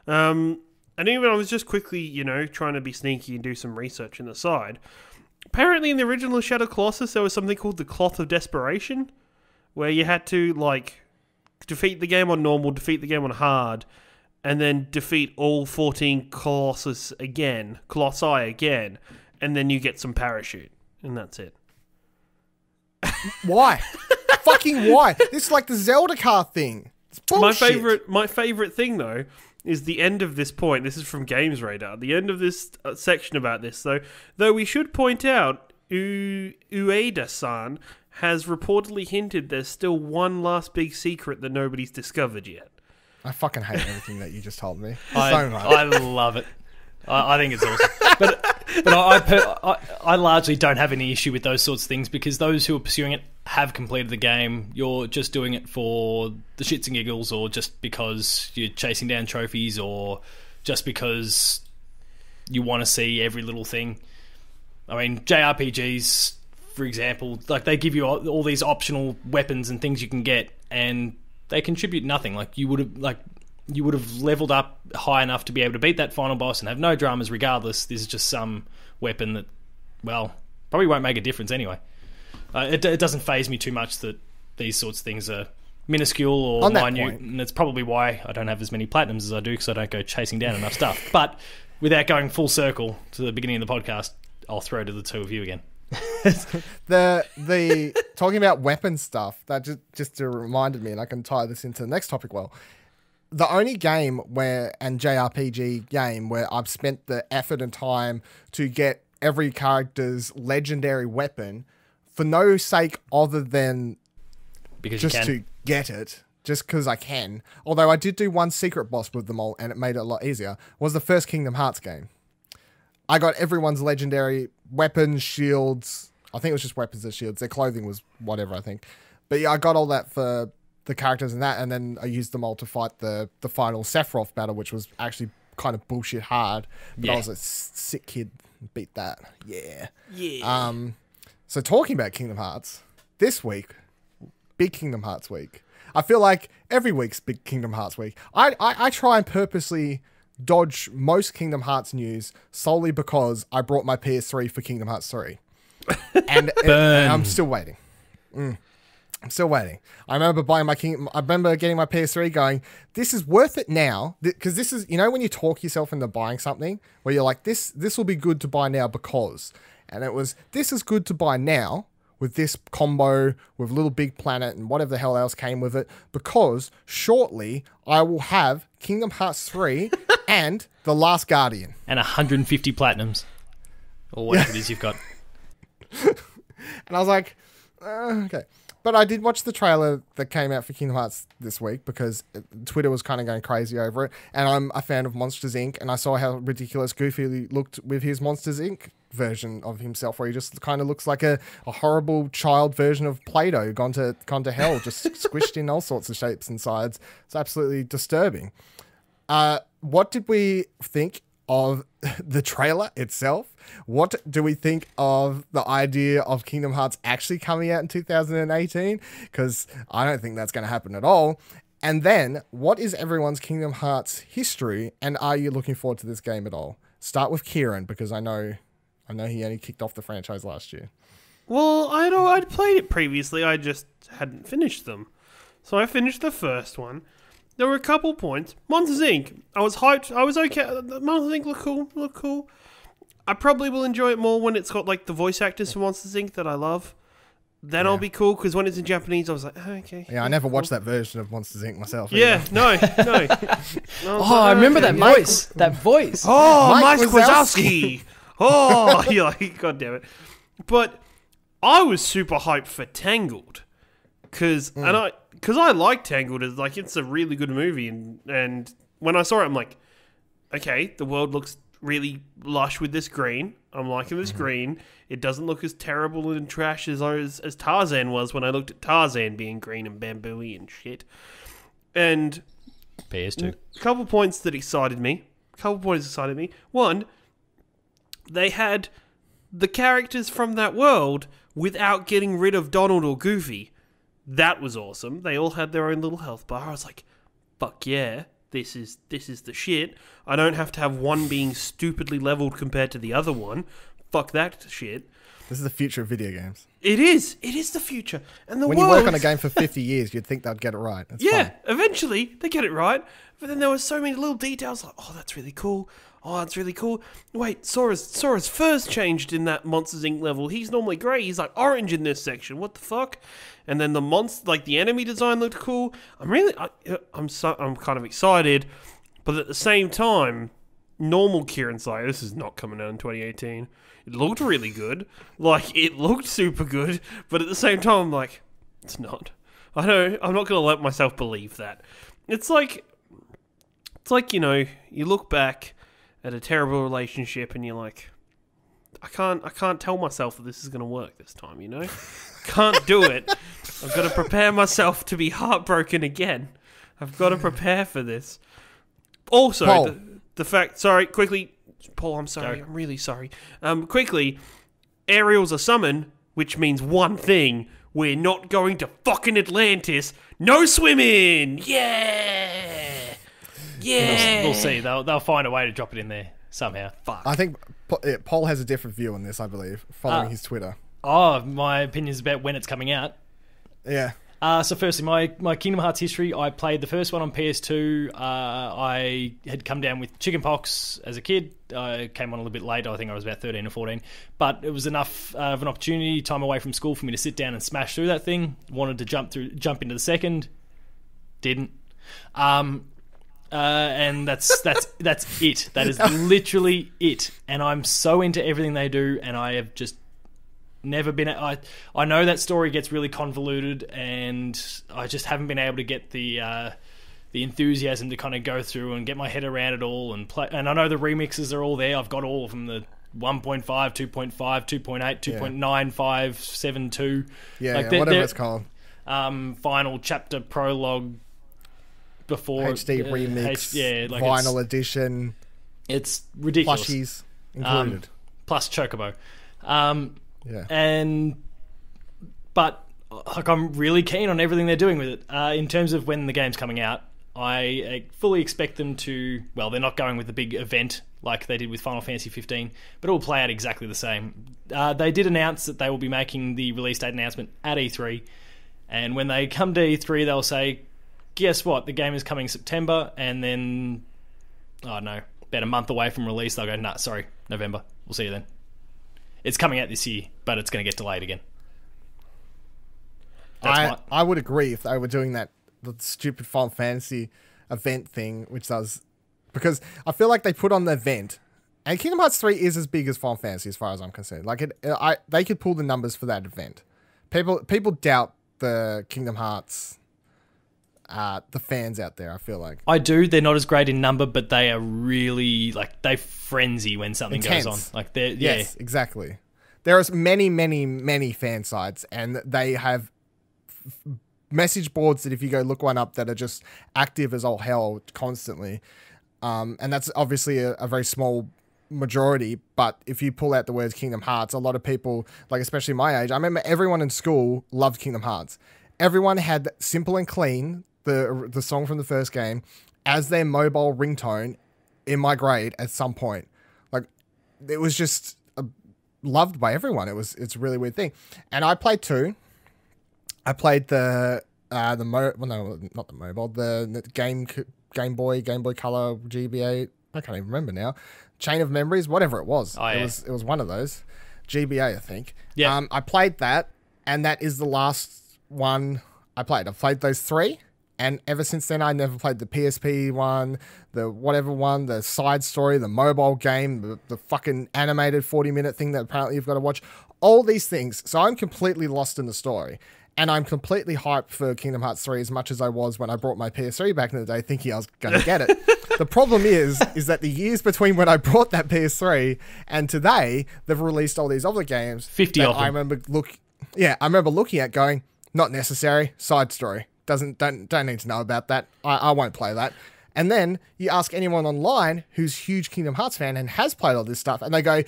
um, and even I was just quickly, you know, trying to be sneaky and do some research on the side. Apparently, in the original Shadow Colossus, there was something called the Cloth of Desperation, where you had to like defeat the game on normal, defeat the game on hard, and then defeat all fourteen Colossus again, Colossi again, and then you get some parachute, and that's it. Why? Fucking why? This is like the Zelda car thing. It's bullshit. My favorite, my favorite thing though, is the end of this point. This is from Games Radar. The end of this uh, section about this, though. Though we should point out, U Ueda-san has reportedly hinted there's still one last big secret that nobody's discovered yet. I fucking hate everything that you just told me. I, so much. I love it. I, I think it's awesome. But, but I, I, per, I, I largely don't have any issue with those sorts of things, because those who are pursuing it have completed the game. You're just doing it for the shits and giggles, or just because you're chasing down trophies, or just because you want to see every little thing. I mean, J R P Gs, for example, like they give you all, all these optional weapons and things you can get, and they contribute nothing. Like you would have, like you would have leveled up high enough to be able to beat that final boss and have no dramas. Regardless, this is just some weapon that, well, probably won't make a difference anyway. Uh, it, it doesn't faze me too much that these sorts of things are minuscule or minute, and it's probably why I don't have as many platinums as I do, because I don't go chasing down enough stuff. But without going full circle to the beginning of the podcast, I'll throw to the two of you again. the the talking about weapon stuff, that just just reminded me, and I can tie this into the next topic well. The only game where and J R P G game where I've spent the effort and time to get every character's legendary weapon for no sake other than because just you can. to get it, just because I can. Although I did do one secret boss with them all, and it made it a lot easier. Was the first Kingdom Hearts game. I got everyone's legendary weapons, shields. I think it was just weapons and shields. Their clothing was whatever, I think. But yeah, I got all that for the characters and that, and then I used them all to fight the, the final Sephiroth battle, which was actually kind of bullshit hard. But yeah. I was a sick kid and beat that. Yeah. Yeah. Um, so talking about Kingdom Hearts, this week, big Kingdom Hearts week. I feel like every week's big Kingdom Hearts week. I, I, I try and purposely dodge most Kingdom Hearts news solely because I brought my P S three for Kingdom Hearts three. And, and, and I'm still waiting. Mm. I'm still waiting. I remember buying my King. I remember getting my P S three going, this is worth it now. Because this is, you know, when you talk yourself into buying something where you're like, this, this will be good to buy now because. And it was, this is good to buy now with this combo with Little Big Planet and whatever the hell else came with it, because shortly I will have Kingdom Hearts three and The Last Guardian. And one hundred fifty platinums. Or whatever it is you've got. And I was like, uh, okay. But I did watch the trailer that came out for Kingdom Hearts this week, because Twitter was kind of going crazy over it. And I'm a fan of Monsters Incorporated. And I saw how ridiculous Goofy looked with his Monsters Incorporated version of himself, where he just kind of looks like a, a horrible child version of Play-Doh gone to, gone to hell, just squished in all sorts of shapes and sides. It's absolutely disturbing. Uh, what did we think of the trailer itself? What do we think of the idea of Kingdom Hearts actually coming out in two thousand eighteen? Because I don't think that's going to happen at all. And then, what is everyone's Kingdom Hearts history, and are you looking forward to this game at all? Start with Ciaran, because I know I know he only kicked off the franchise last year. Well, I know I'd played it previously, I just hadn't finished them. So I finished the first one. There were a couple points. Monsters Incorporated. I was hyped. I was okay. Monsters Incorporated looked cool. Looked cool. I probably will enjoy it more when it's got like the voice actors for Monsters Incorporated that I love. Then yeah. I'll be cool, because when it's in Japanese, I was like, oh, okay. Yeah, I never cool. watched that version of Monsters Incorporated myself. Either. Yeah, no, no. I oh, like, I remember okay, that yeah. voice. That voice. Oh, Mike Wazowski. Oh, you're like, God damn it. But I was super hyped for Tangled. Because mm. and I, cause I like Tangled. It's like, it's a really good movie, and and when I saw it, I'm like, okay, the world looks really lush with this green. I'm liking this mm-hmm. green. It doesn't look as terrible and trash as as, as Tarzan was, when I looked at Tarzan being green and bambooy and shit. And P S two, a couple points that excited me. couple points excited me. One, they had the characters from that world without getting rid of Donald or Goofy. That was awesome. They all had their own little health bar. I was like, fuck yeah, this is this is the shit. I don't have to have one being stupidly leveled compared to the other one. Fuck that shit. This is the future of video games. It is. It is the future. And the when world... you work on a game for fifty years, you'd think they'd get it right. That's yeah, fun. Eventually they get it right. But then there were so many little details like, oh, that's really cool. Oh, that's really cool. Wait, Sora's, Sora's fur's changed in that Monsters Incorporated level. He's normally grey. He's like orange in this section. What the fuck? And then the monster, like the enemy design looked cool. I'm really, I, I'm so, I'm kind of excited, but at the same time, normal Ciaran's like, this is not coming out in twenty eighteen. It looked really good. Like, it looked super good, but at the same time, I'm like, it's not. I don't, I'm not going to let myself believe that. It's like, it's like, you know, you look back at a terrible relationship and you're like, I can't I can't tell myself that this is going to work this time, you know? Can't do it. I've got to prepare myself to be heartbroken again. I've got to prepare for this. Also, the, the fact... Sorry, quickly... Paul, I'm sorry. Go. I'm really sorry. Um, quickly, Ariel's a summon, which means one thing. We're not going to fucking Atlantis. No swimming! Yeah! Yeah! We'll, we'll see. They'll, they'll find a way to drop it in there somehow. Fuck. I think... Paul has a different view on this, I believe, following uh, his Twitter. Oh, my opinions about when it's coming out. Yeah. Uh, so firstly, my, my Kingdom Hearts history, I played the first one on P S two. Uh, I had come down with chickenpox as a kid. I came on a little bit later. I think I was about thirteen or fourteen. But it was enough uh, of an opportunity, time away from school, for me to sit down and smash through that thing. Wanted to jump through, jump into the second. Didn't. Um... Uh, and that's that's that's it. That is literally it. And I'm so into everything they do, and I have just never been. I I know that story gets really convoluted, and I just haven't been able to get the uh, the enthusiasm to kind of go through and get my head around it all and play. And I know the remixes are all there. I've got all of them. The one point five, two point five, two point eight, two point nine five, yeah. seven two. Yeah, like yeah whatever it's called. Um, final chapter prologue. Before H D uh, remix, H yeah, like vinyl it's, edition. It's ridiculous. Plushies included, um, plus Chocobo. Um, yeah, and but like I'm really keen on everything they're doing with it. Uh, in terms of when the game's coming out, I, I fully expect them to. Well, they're not going with the big event like they did with Final Fantasy fifteen, but it will play out exactly the same. Uh, they did announce that they will be making the release date announcement at E three, and when they come to E three, they'll say, guess what, the game is coming September, and then, I don't know, about a month away from release, they'll go, nah, sorry, November. We'll see you then. It's coming out this year, but it's going to get delayed again. That's I, I would agree if they were doing that the stupid Final Fantasy event thing, which does... Because I feel like they put on the event, and Kingdom Hearts three is as big as Final Fantasy as far as I'm concerned. Like, it, I, they could pull the numbers for that event. People, people doubt the Kingdom Hearts... Uh, the fans out there, I feel like. I do. They're not as great in number, but they are really, like, they frenzy when something Intense. goes on. Like, they're, yeah. Yes, exactly. There are many, many, many fan sites, and they have f message boards that if you go look one up that are just active as all hell constantly. Um, and that's obviously a, a very small majority, but if you pull out the words Kingdom Hearts, a lot of people, like especially my age, I remember everyone in school loved Kingdom Hearts. Everyone had Simple and Clean, the the song from the first game, as their mobile ringtone in my grade at some point. Like, it was just uh, loved by everyone. It was it's a really weird thing. And I played two. I played the uh the mo well no not the mobile the, the game Game Boy Game Boy Color G B A. I can't even remember now. Chain of Memories, whatever it was. Oh, yeah. It was it was one of those G B A, I think. Yeah. Um, I played that, and that is the last one I played. I've played those three. And ever since then, I never played the P S P one, the whatever one, the side story, the mobile game, the, the fucking animated forty minute thing that apparently you've got to watch. All these things. So I'm completely lost in the story. And I'm completely hyped for Kingdom Hearts three as much as I was when I brought my P S three back in the day thinking I was going to get it. The problem is, is that the years between when I brought that P S three and today, they've released all these other games. fifty of them. I remember look, yeah, I remember looking at going, not necessary, side story. Doesn't don't don't need to know about that. I, I won't play that. And then you ask anyone online who's huge Kingdom Hearts fan and has played all this stuff, and they go,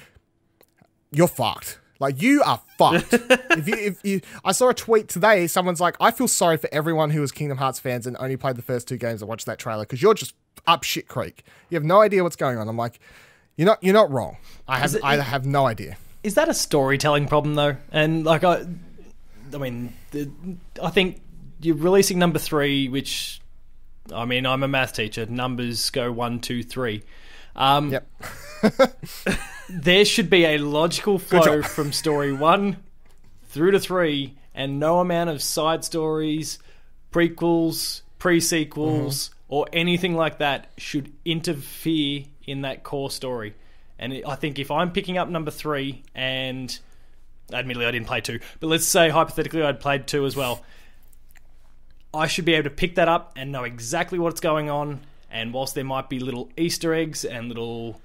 you're fucked. Like, you are fucked. if you, if you, I saw a tweet today. Someone's like, I feel sorry for everyone who was Kingdom Hearts fans and only played the first two games and watched that trailer, because you're just up shit creek. You have no idea what's going on. I'm like, you're not, you're not wrong. I have, it, I have no idea. Is that a storytelling problem, though? And, like, I, I mean, the, I think you're releasing number three, which, I mean, I'm a math teacher. Numbers go one, two, three. Um, yep. There should be a logical flow from story one through to three, and no amount of side stories, prequels, pre-sequels, mm-hmm. or anything like that should interfere in that core story. And it, I think if I'm picking up number three, and admittedly I didn't play two, but let's say hypothetically I'd played two as well, I should be able to pick that up and know exactly what's going on. And whilst there might be little Easter eggs and little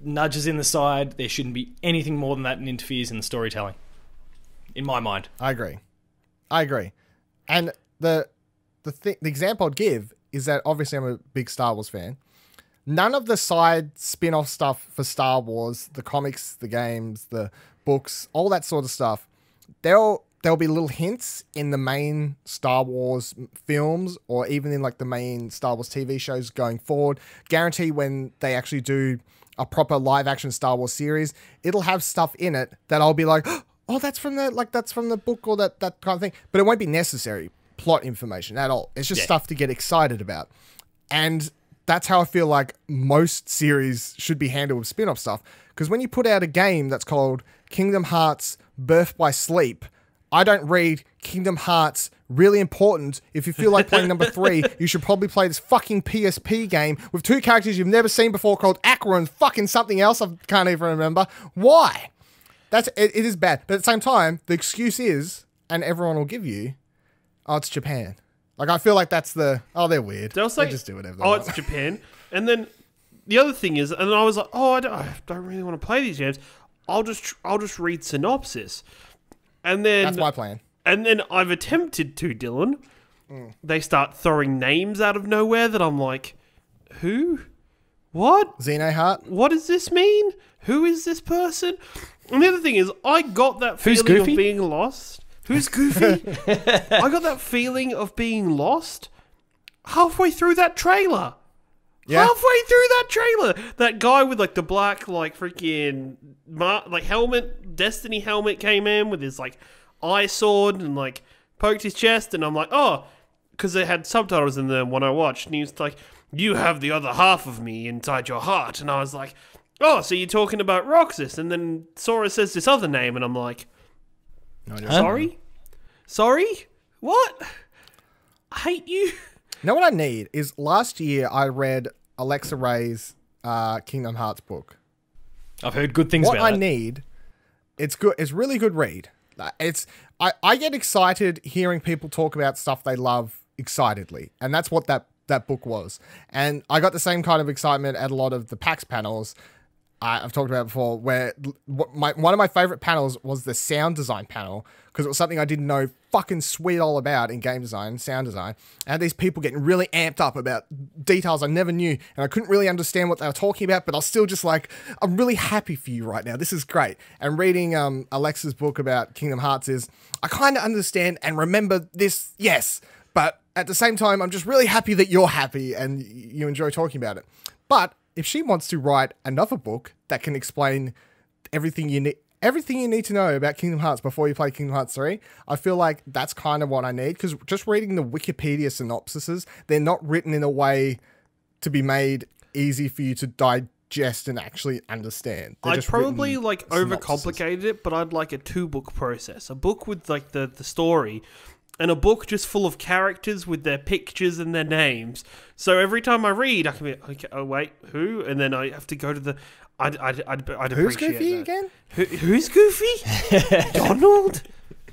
nudges in the side, there shouldn't be anything more than that and interferes in the storytelling, in my mind. I agree. I agree. And the the, th the example I'd give is that, obviously, I'm a big Star Wars fan. None of the side spin-off stuff for Star Wars, the comics, the games, the books, all that sort of stuff, they'll... there'll be little hints in the main Star Wars films, or even in like the main Star Wars T V shows going forward. Guarantee when they actually do a proper live action Star Wars series, it'll have stuff in it that I'll be like, oh, that's from the, like, that's from the book, or that, that kind of thing. But it won't be necessary plot information at all. It's just yeah. stuff to get excited about. And that's how I feel like most series should be handled with spin-off stuff. Because when you put out a game that's called Kingdom Hearts Birth by Sleep, I don't read Kingdom Hearts, really important. If you feel like playing number three, you should probably play this fucking P S P game with two characters you've never seen before called Aqua and fucking something else I can't even remember. Why? That's it, it is bad. But at the same time, the excuse is, and everyone will give you, oh, it's Japan. Like, I feel like that's the, oh, they're weird. They'll say, they just do whatever. Oh, it's Japan. And then the other thing is, and I was like, oh, I don't, I don't really want to play these games. I'll just, I'll just read synopsis. And then that's my plan. And then I've attempted to, Dylan. Mm. They start throwing names out of nowhere that I'm like, who? What? Xenoheart? What does this mean? Who is this person? And the other thing is, I got that Who's feeling Goofy? of being lost. Who's Goofy? I got that feeling of being lost halfway through that trailer. Yeah. Halfway through that trailer, that guy with like the black, like freaking mar like helmet, Destiny helmet, came in with his like eye sword and like poked his chest, and I'm like, oh, because they had subtitles in the one I watched, and he was like, "You have the other half of me inside your heart," and I was like, oh, so you're talking about Roxas, and then Sora says this other name, and I'm like, no, sorry, sorry, what? I hate you. Now what I need is, last year I read Alexa Ray's uh, Kingdom Hearts book. I've heard good things what about it. What I that. need, it's good. It's really good read. It's I, I get excited hearing people talk about stuff they love excitedly, and that's what that that book was. And I got the same kind of excitement at a lot of the PAX panels uh, I've talked about before. Where my one of my favorite panels was the sound design panel, because it was something I didn't know fucking sweet all about in game design, sound design. I had these people getting really amped up about details I never knew, and I couldn't really understand what they were talking about, but I was still just like, I'm really happy for you right now. This is great. And reading um, Alexa's book about Kingdom Hearts is, I kind of understand and remember this, yes, but at the same time, I'm just really happy that you're happy and you enjoy talking about it. But if she wants to write another book that can explain everything you need, everything you need to know about Kingdom Hearts before you play Kingdom Hearts three, I feel like that's kind of what I need, because just reading the Wikipedia synopsises, they're not written in a way to be made easy for you to digest and actually understand. They're I'd probably like overcomplicated it, but I'd like a two-book process. A book with like the, the story, and a book just full of characters with their pictures and their names. So every time I read, I can be, okay, oh wait, who? And then I have to go to the... I'd, I'd, I'd, I'd who's Goofy that. again? Who, who's Goofy? Donald?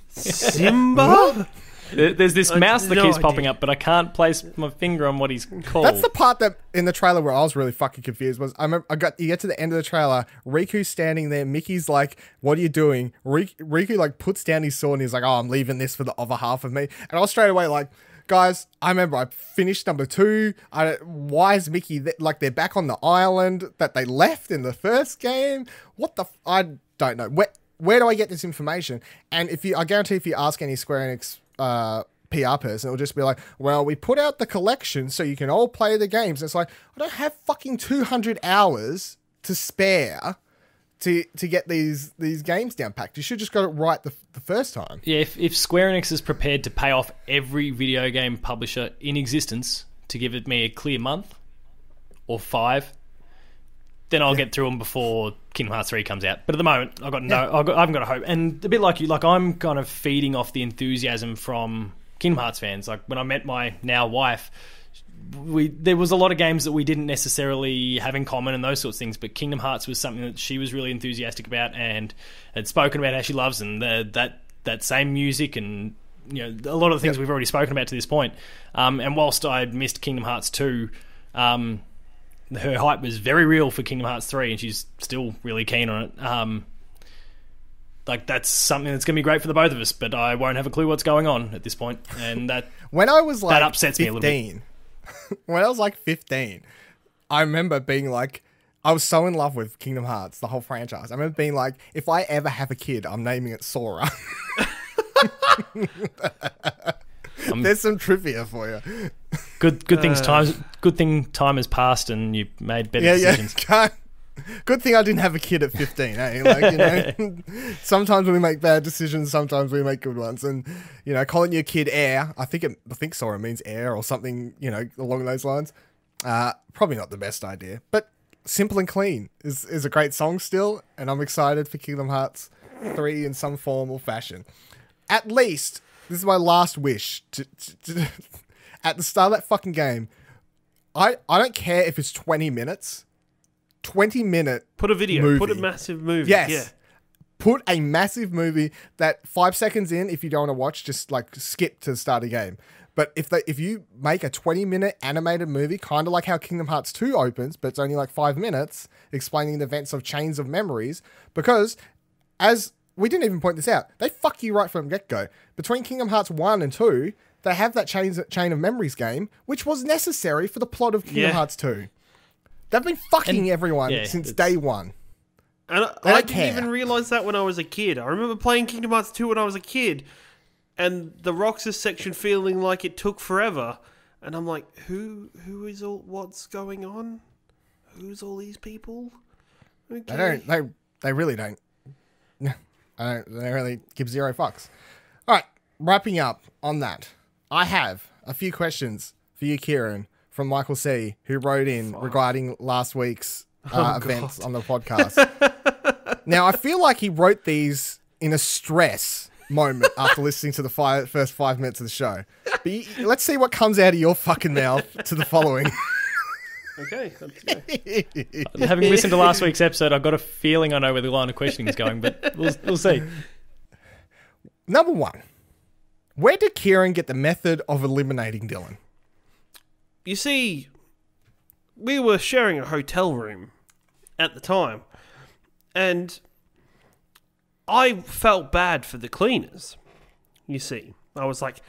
Simba? There's this I mouse that no keeps idea. popping up, but I can't place my finger on what he's called. That's the part that in the trailer where I was really fucking confused was, I remember I got you get to the end of the trailer, Riku's standing there, Mickey's like, "What are you doing?" Riku, Riku like puts down his sword and he's like, "Oh, I'm leaving this for the other half of me." And I was straight away like, guys, I remember I finished number two. I, why is Mickey, th like they're back on the island that they left in the first game? What the, f I don't know. Where, where do I get this information? And if you, I guarantee if you ask any Square Enix uh, P R person, it'll just be like, well, we put out the collection so you can all play the games. And it's like, I don't have fucking two hundred hours to spare to to get these these games down packed. You should just got it right the, the first time. Yeah, if, if Square Enix is prepared to pay off every video game publisher in existence to give it me a clear month or five, then I'll yeah. get through them before Kingdom Hearts three comes out. But at the moment, I've got no, yeah. I've got, I haven't got a hope. And a bit like you, like I'm kind of feeding off the enthusiasm from Kingdom Hearts fans. Like when I met my now wife, we there was a lot of games that we didn't necessarily have in common and those sorts of things, but Kingdom Hearts was something that she was really enthusiastic about and had spoken about how she loves, and the, that that same music and you know a lot of the things yep. we've already spoken about to this point. Um, and whilst I missed Kingdom Hearts two, um, her hype was very real for Kingdom Hearts three, and she's still really keen on it. Um, like that's something that's going to be great for the both of us, but I won't have a clue what's going on at this point, and that when I was like that upsets fifteen. Me a little bit. When I was like fifteen, I remember being like, I was so in love with Kingdom Hearts, the whole franchise. I remember being like, if I ever have a kid, I'm naming it Sora. um, There's some trivia for you. Good, good uh, things. Times, good thing time has passed and you made better yeah, decisions. Yeah. Good thing I didn't have a kid at fifteen, eh? Like, you know, sometimes we make bad decisions, sometimes we make good ones. And, you know, calling your kid heir, I think it, I think Sora means heir or something, you know, along those lines. Uh, probably not the best idea. But Simple and Clean is, is a great song still, and I'm excited for Kingdom Hearts three in some form or fashion. At least, this is my last wish, to, to, to, at the start of that fucking game, I, I don't care if it's twenty minutes... twenty minute put a video movie. Put a massive movie. Yes, yeah. Put a massive movie that five seconds in, if you don't want to watch, just like skip to start a game. But if they if you make a twenty minute animated movie, kind of like how Kingdom Hearts two opens, but it's only like five minutes explaining the events of Chains of Memories, because as we didn't even point this out, they fuck you right from get-go. Between Kingdom Hearts one and two, they have that Chains Chain of Memories game, which was necessary for the plot of Kingdom yeah. Hearts two. They've been fucking and, everyone yeah, since day one. And I, I didn't care. even realise that when I was a kid. I remember playing Kingdom Hearts two when I was a kid, and the Roxas section feeling like it took forever. And I'm like, who, who is all? What's going on? Who's all these people? Okay. They don't. They they really don't. No, I don't, they really give zero fucks. All right, wrapping up on that. I have a few questions for you, Ciaran, from Michael C, who wrote in Fuck. regarding last week's uh, oh, events God. on the podcast. Now, I feel like he wrote these in a stress moment after listening to the fi first five minutes of the show. But you, let's see what comes out of your fucking mouth to the following. Okay. Go. Having listened to last week's episode, I've got a feeling I know where the line of questioning is going, but we'll, we'll see. Number one, where did Ciaran get the method of eliminating Dylan? You see, we were sharing a hotel room at the time, and I felt bad for the cleaners, you see. I was like,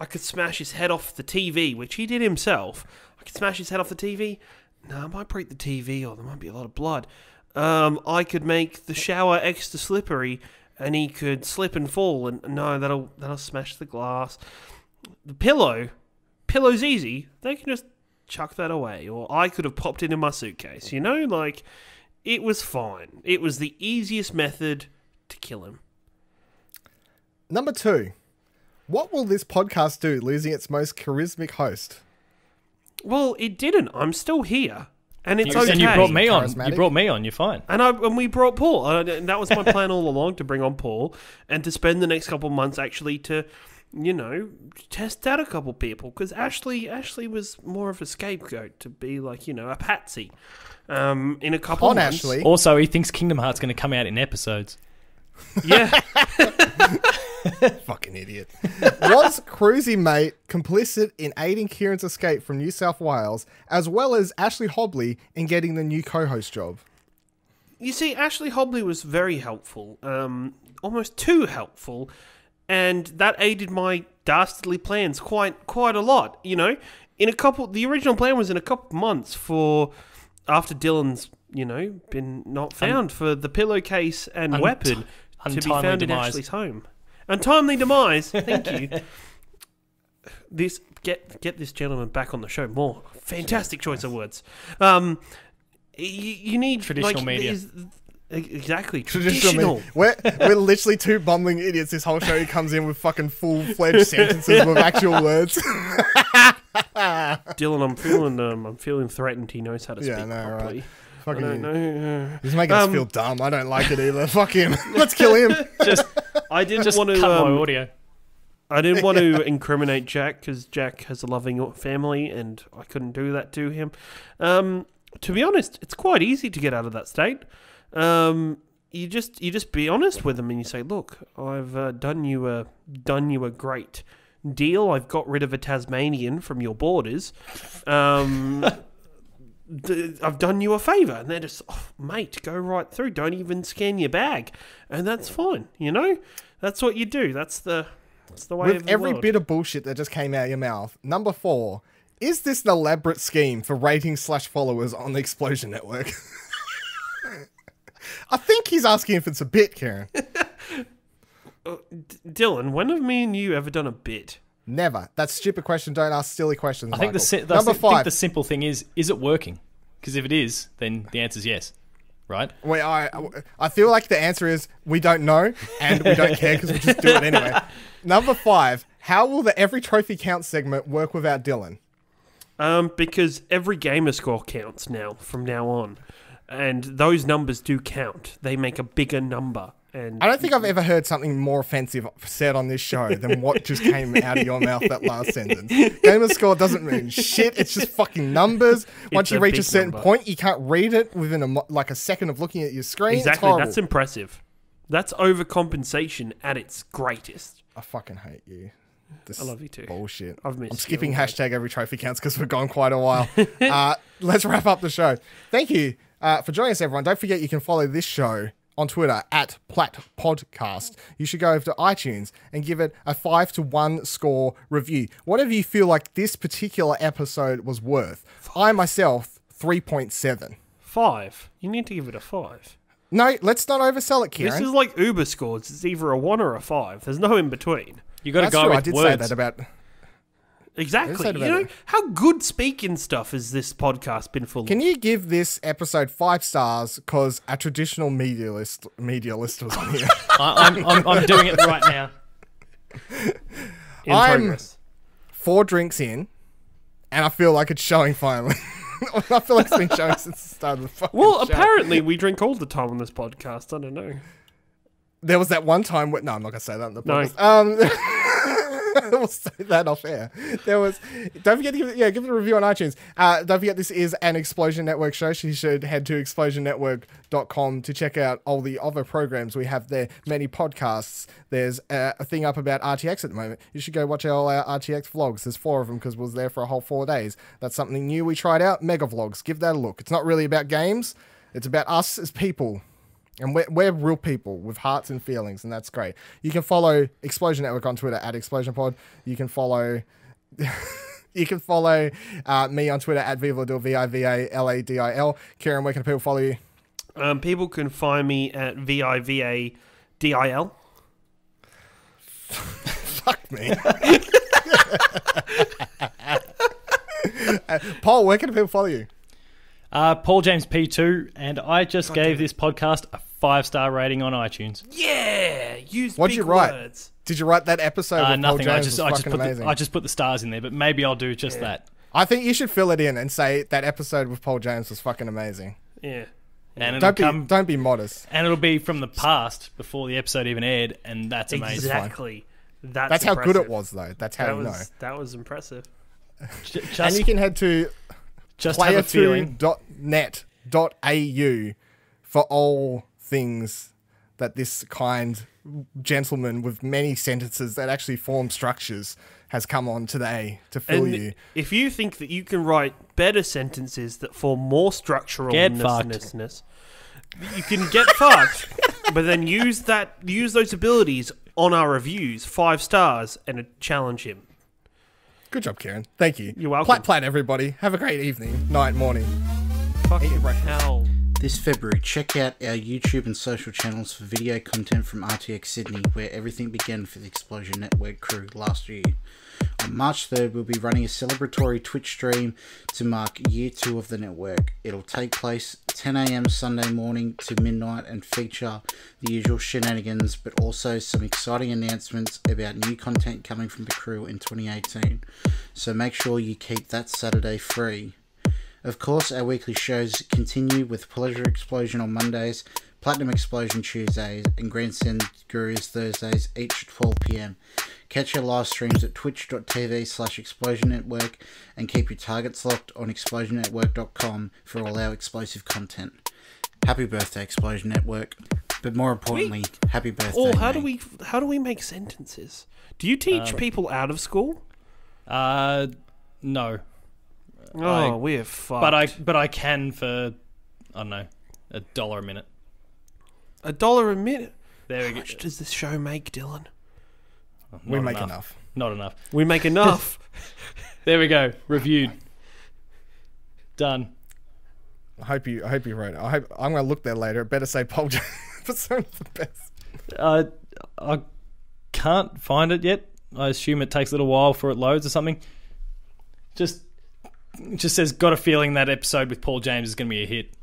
I could smash his head off the T V, which he did himself. I could smash his head off the T V. Nah, I might break the T V, or there might be a lot of blood. Um, I could make the shower extra slippery, and he could slip and fall, and no, that'll, that'll smash the glass. The pillow... Pillow's easy. They can just chuck that away. Or I could have popped it in my suitcase. You know, like, it was fine. It was the easiest method to kill him. Number two, what will this podcast do losing its most charismatic host? Well, it didn't. I'm still here. And it's okay. And you brought me on. You brought me on. You're fine. And I and we brought Paul. And that was my plan all along, to bring on Paul and to spend the next couple of months actually to... you know, test out a couple people, because Ashley, Ashley was more of a scapegoat to be like, you know, a patsy um, in a couple of months. Ashley. Also, he thinks Kingdom Hearts going to come out in episodes. Yeah. Fucking idiot. Was Cruisy Mate complicit in aiding Ciaran's escape from New South Wales, as well as Ashley Hobley in getting the new co-host job? You see, Ashley Hobley was very helpful, um, almost too helpful. And that aided my dastardly plans quite quite a lot, you know. In a couple, the original plan was in a couple months for after Dylan's, you know, been not found, um, for the pillowcase and weapon to be found demise. in Ashley's home. Untimely demise. Thank you. This get get this gentleman back on the show more. Fantastic choice of words. Um, you, you need traditional like, media. Is, Exactly. Traditional. Traditional. We're, we're literally two bumbling idiots. This whole show comes in with fucking full-fledged sentences with actual words. Dylan, I'm feeling um, I'm feeling threatened. He knows how to yeah, speak no, properly. Right. Fucking I don't know. He's making um, us feel dumb. I don't like it either. Fuck him. Let's kill him. Just, I didn't Just want to... cut um, my audio. I didn't want to incriminate Jack because Jack has a loving family and I couldn't do that to him. Um, to be honest, it's quite easy to get out of that state. Um, you just you just be honest with them and you say, look, I've uh, done you a done you a great deal. I've got rid of a Tasmanian from your borders. Um, d I've done you a favor, and they're just, oh, mate, go right through. Don't even scan your bag, and that's fine. You know, that's what you do. That's the that's the way with of the every world. Bit of bullshit that just came out of your mouth. Number four, is this an elaborate scheme for ratings slash followers on the Explosion Network? I think he's asking if it's a bit, Ciaran. uh, Dylan, when have me and you ever done a bit? Never. That's a stupid question. Don't ask silly questions. I think, the, the, Number five. think the simple thing is, is it working? Because if it is, then the answer is yes, right? Wait, I, I feel like the answer is we don't know and we don't care because we just do it anyway. Number five, how will the Every Trophy Count segment work without Dylan? Um, because every gamer score counts now, from now on. And those numbers do count. They make a bigger number. And I don't think I've ever heard something more offensive said on this show than what just came out of your mouth, that last sentence. Gamer score doesn't mean shit. It's just fucking numbers. Once you reach a certain number. point, you can't read it within a, like a second of looking at your screen. Exactly. That's impressive. That's overcompensation at its greatest. I fucking hate you. This I love you too. Bullshit. I've missed I'm skipping hashtag every trophy counts because we're gone quite a while. uh, let's wrap up the show. Thank you uh, for joining us, everyone. Don't forget you can follow this show on Twitter at Platt Podcast. You should go over to iTunes and give it a five to one score review. Whatever you feel like this particular episode was worth. I myself, three point seven. Five? You need to give it a five. No, let's not oversell it, Ciaran. This is like Uber scores. It's either a one or a five. There's no in between. You got to go with I did words. say that about... Exactly. About you know, it. how good speaking stuff has this podcast been full Can of? you give this episode five stars because a traditional media list, media list was on here? I, I'm, I'm, I'm doing it right now. In I'm progress. four drinks in, and I feel like it's showing finally. I feel like it's been showing since the start of the fucking Well, show. apparently we drink all the time on this podcast. I don't know. There was that one time where... No, I'm not going to say that in the podcast. No. Um, we'll say that off air. There was... Don't forget to give it, yeah, give it a review on iTunes. Uh, don't forget this is an Explosion Network show. You should head to explosion network dot com to check out all the other programs we have there. Many podcasts. There's uh, a thing up about R T X at the moment. You should go watch all our R T X vlogs. There's four of them because we was there for a whole four days. That's something new we tried out. Mega vlogs. Give that a look. It's not really about games. It's about us as people. And we're, we're real people with hearts and feelings, and that's great. You can follow Explosion Network on Twitter at ExplosionPod. You can follow you can follow uh, me on Twitter at Vivladil, V I V A L A D I L. Ciaran, where can people follow you? Um, people can find me at V I V A D I L. Fuck me. uh, Paul, where can people follow you? Uh, Paul James P two, and I just God gave this podcast a five-star rating on iTunes. Yeah, use What'd big you write? words. Did you write that episode? Uh, nothing. Paul James I just, I just put the, I just put the stars in there, but maybe I'll do just yeah. that. I think you should fill it in and say that episode with Paul James was fucking amazing. Yeah, and don't be come, don't be modest. And it'll be from the past before the episode even aired, and that's amazing. Exactly. That's, that's how good it was, though. That's how that you was, know. That was impressive. Just, and you can head to. Just player two dot net dot A U for all things that this kind gentleman with many sentences that actually form structures has come on today to fill and you. If you think that you can write better sentences that form more structuralness, you can get fucked, but then use that use those abilities on our reviews five stars and challenge him. Good job, Ciaran. Thank you. You're welcome. Plat plat, everybody. Have a great evening, night, morning. Fucking hell. This February, check out our YouTube and social channels for video content from R T X Sydney, where everything began for the Explosion Network crew last year. On March third, we'll be running a celebratory Twitch stream to mark year two of the network. It'll take place ten a m Sunday morning to midnight and feature the usual shenanigans, but also some exciting announcements about new content coming from the crew in twenty eighteen. So make sure you keep that Saturday free. Of course, our weekly shows continue with Pleasure Explosion on Mondays, Platinum Explosion Tuesdays, and Grandstand Gurus Thursdays, each at twelve p m Catch our live streams at twitch.tv slash Explosion Network and keep your targets locked on explosion network dot com for all our explosive content. Happy birthday, Explosion Network. But more importantly, we... happy birthday. Or how mate. do we how do we make sentences? Do you teach um, people out of school? Uh, no. Oh, I, we're fucked. But I, but I can for, I don't know, a dollar a minute. A dollar a minute? There How much does this show make, Dylan? Oh, we make enough. enough. Not enough. We make enough. There we go. Reviewed. Done. I hope you, I hope you wrote it. I hope, I'm going to look there later. It better say Paul James. That's the best. Uh, I can't find it yet. I assume it takes a little while for it loads or something. Just... Just says, got a feeling that episode with Paul James is going to be a hit.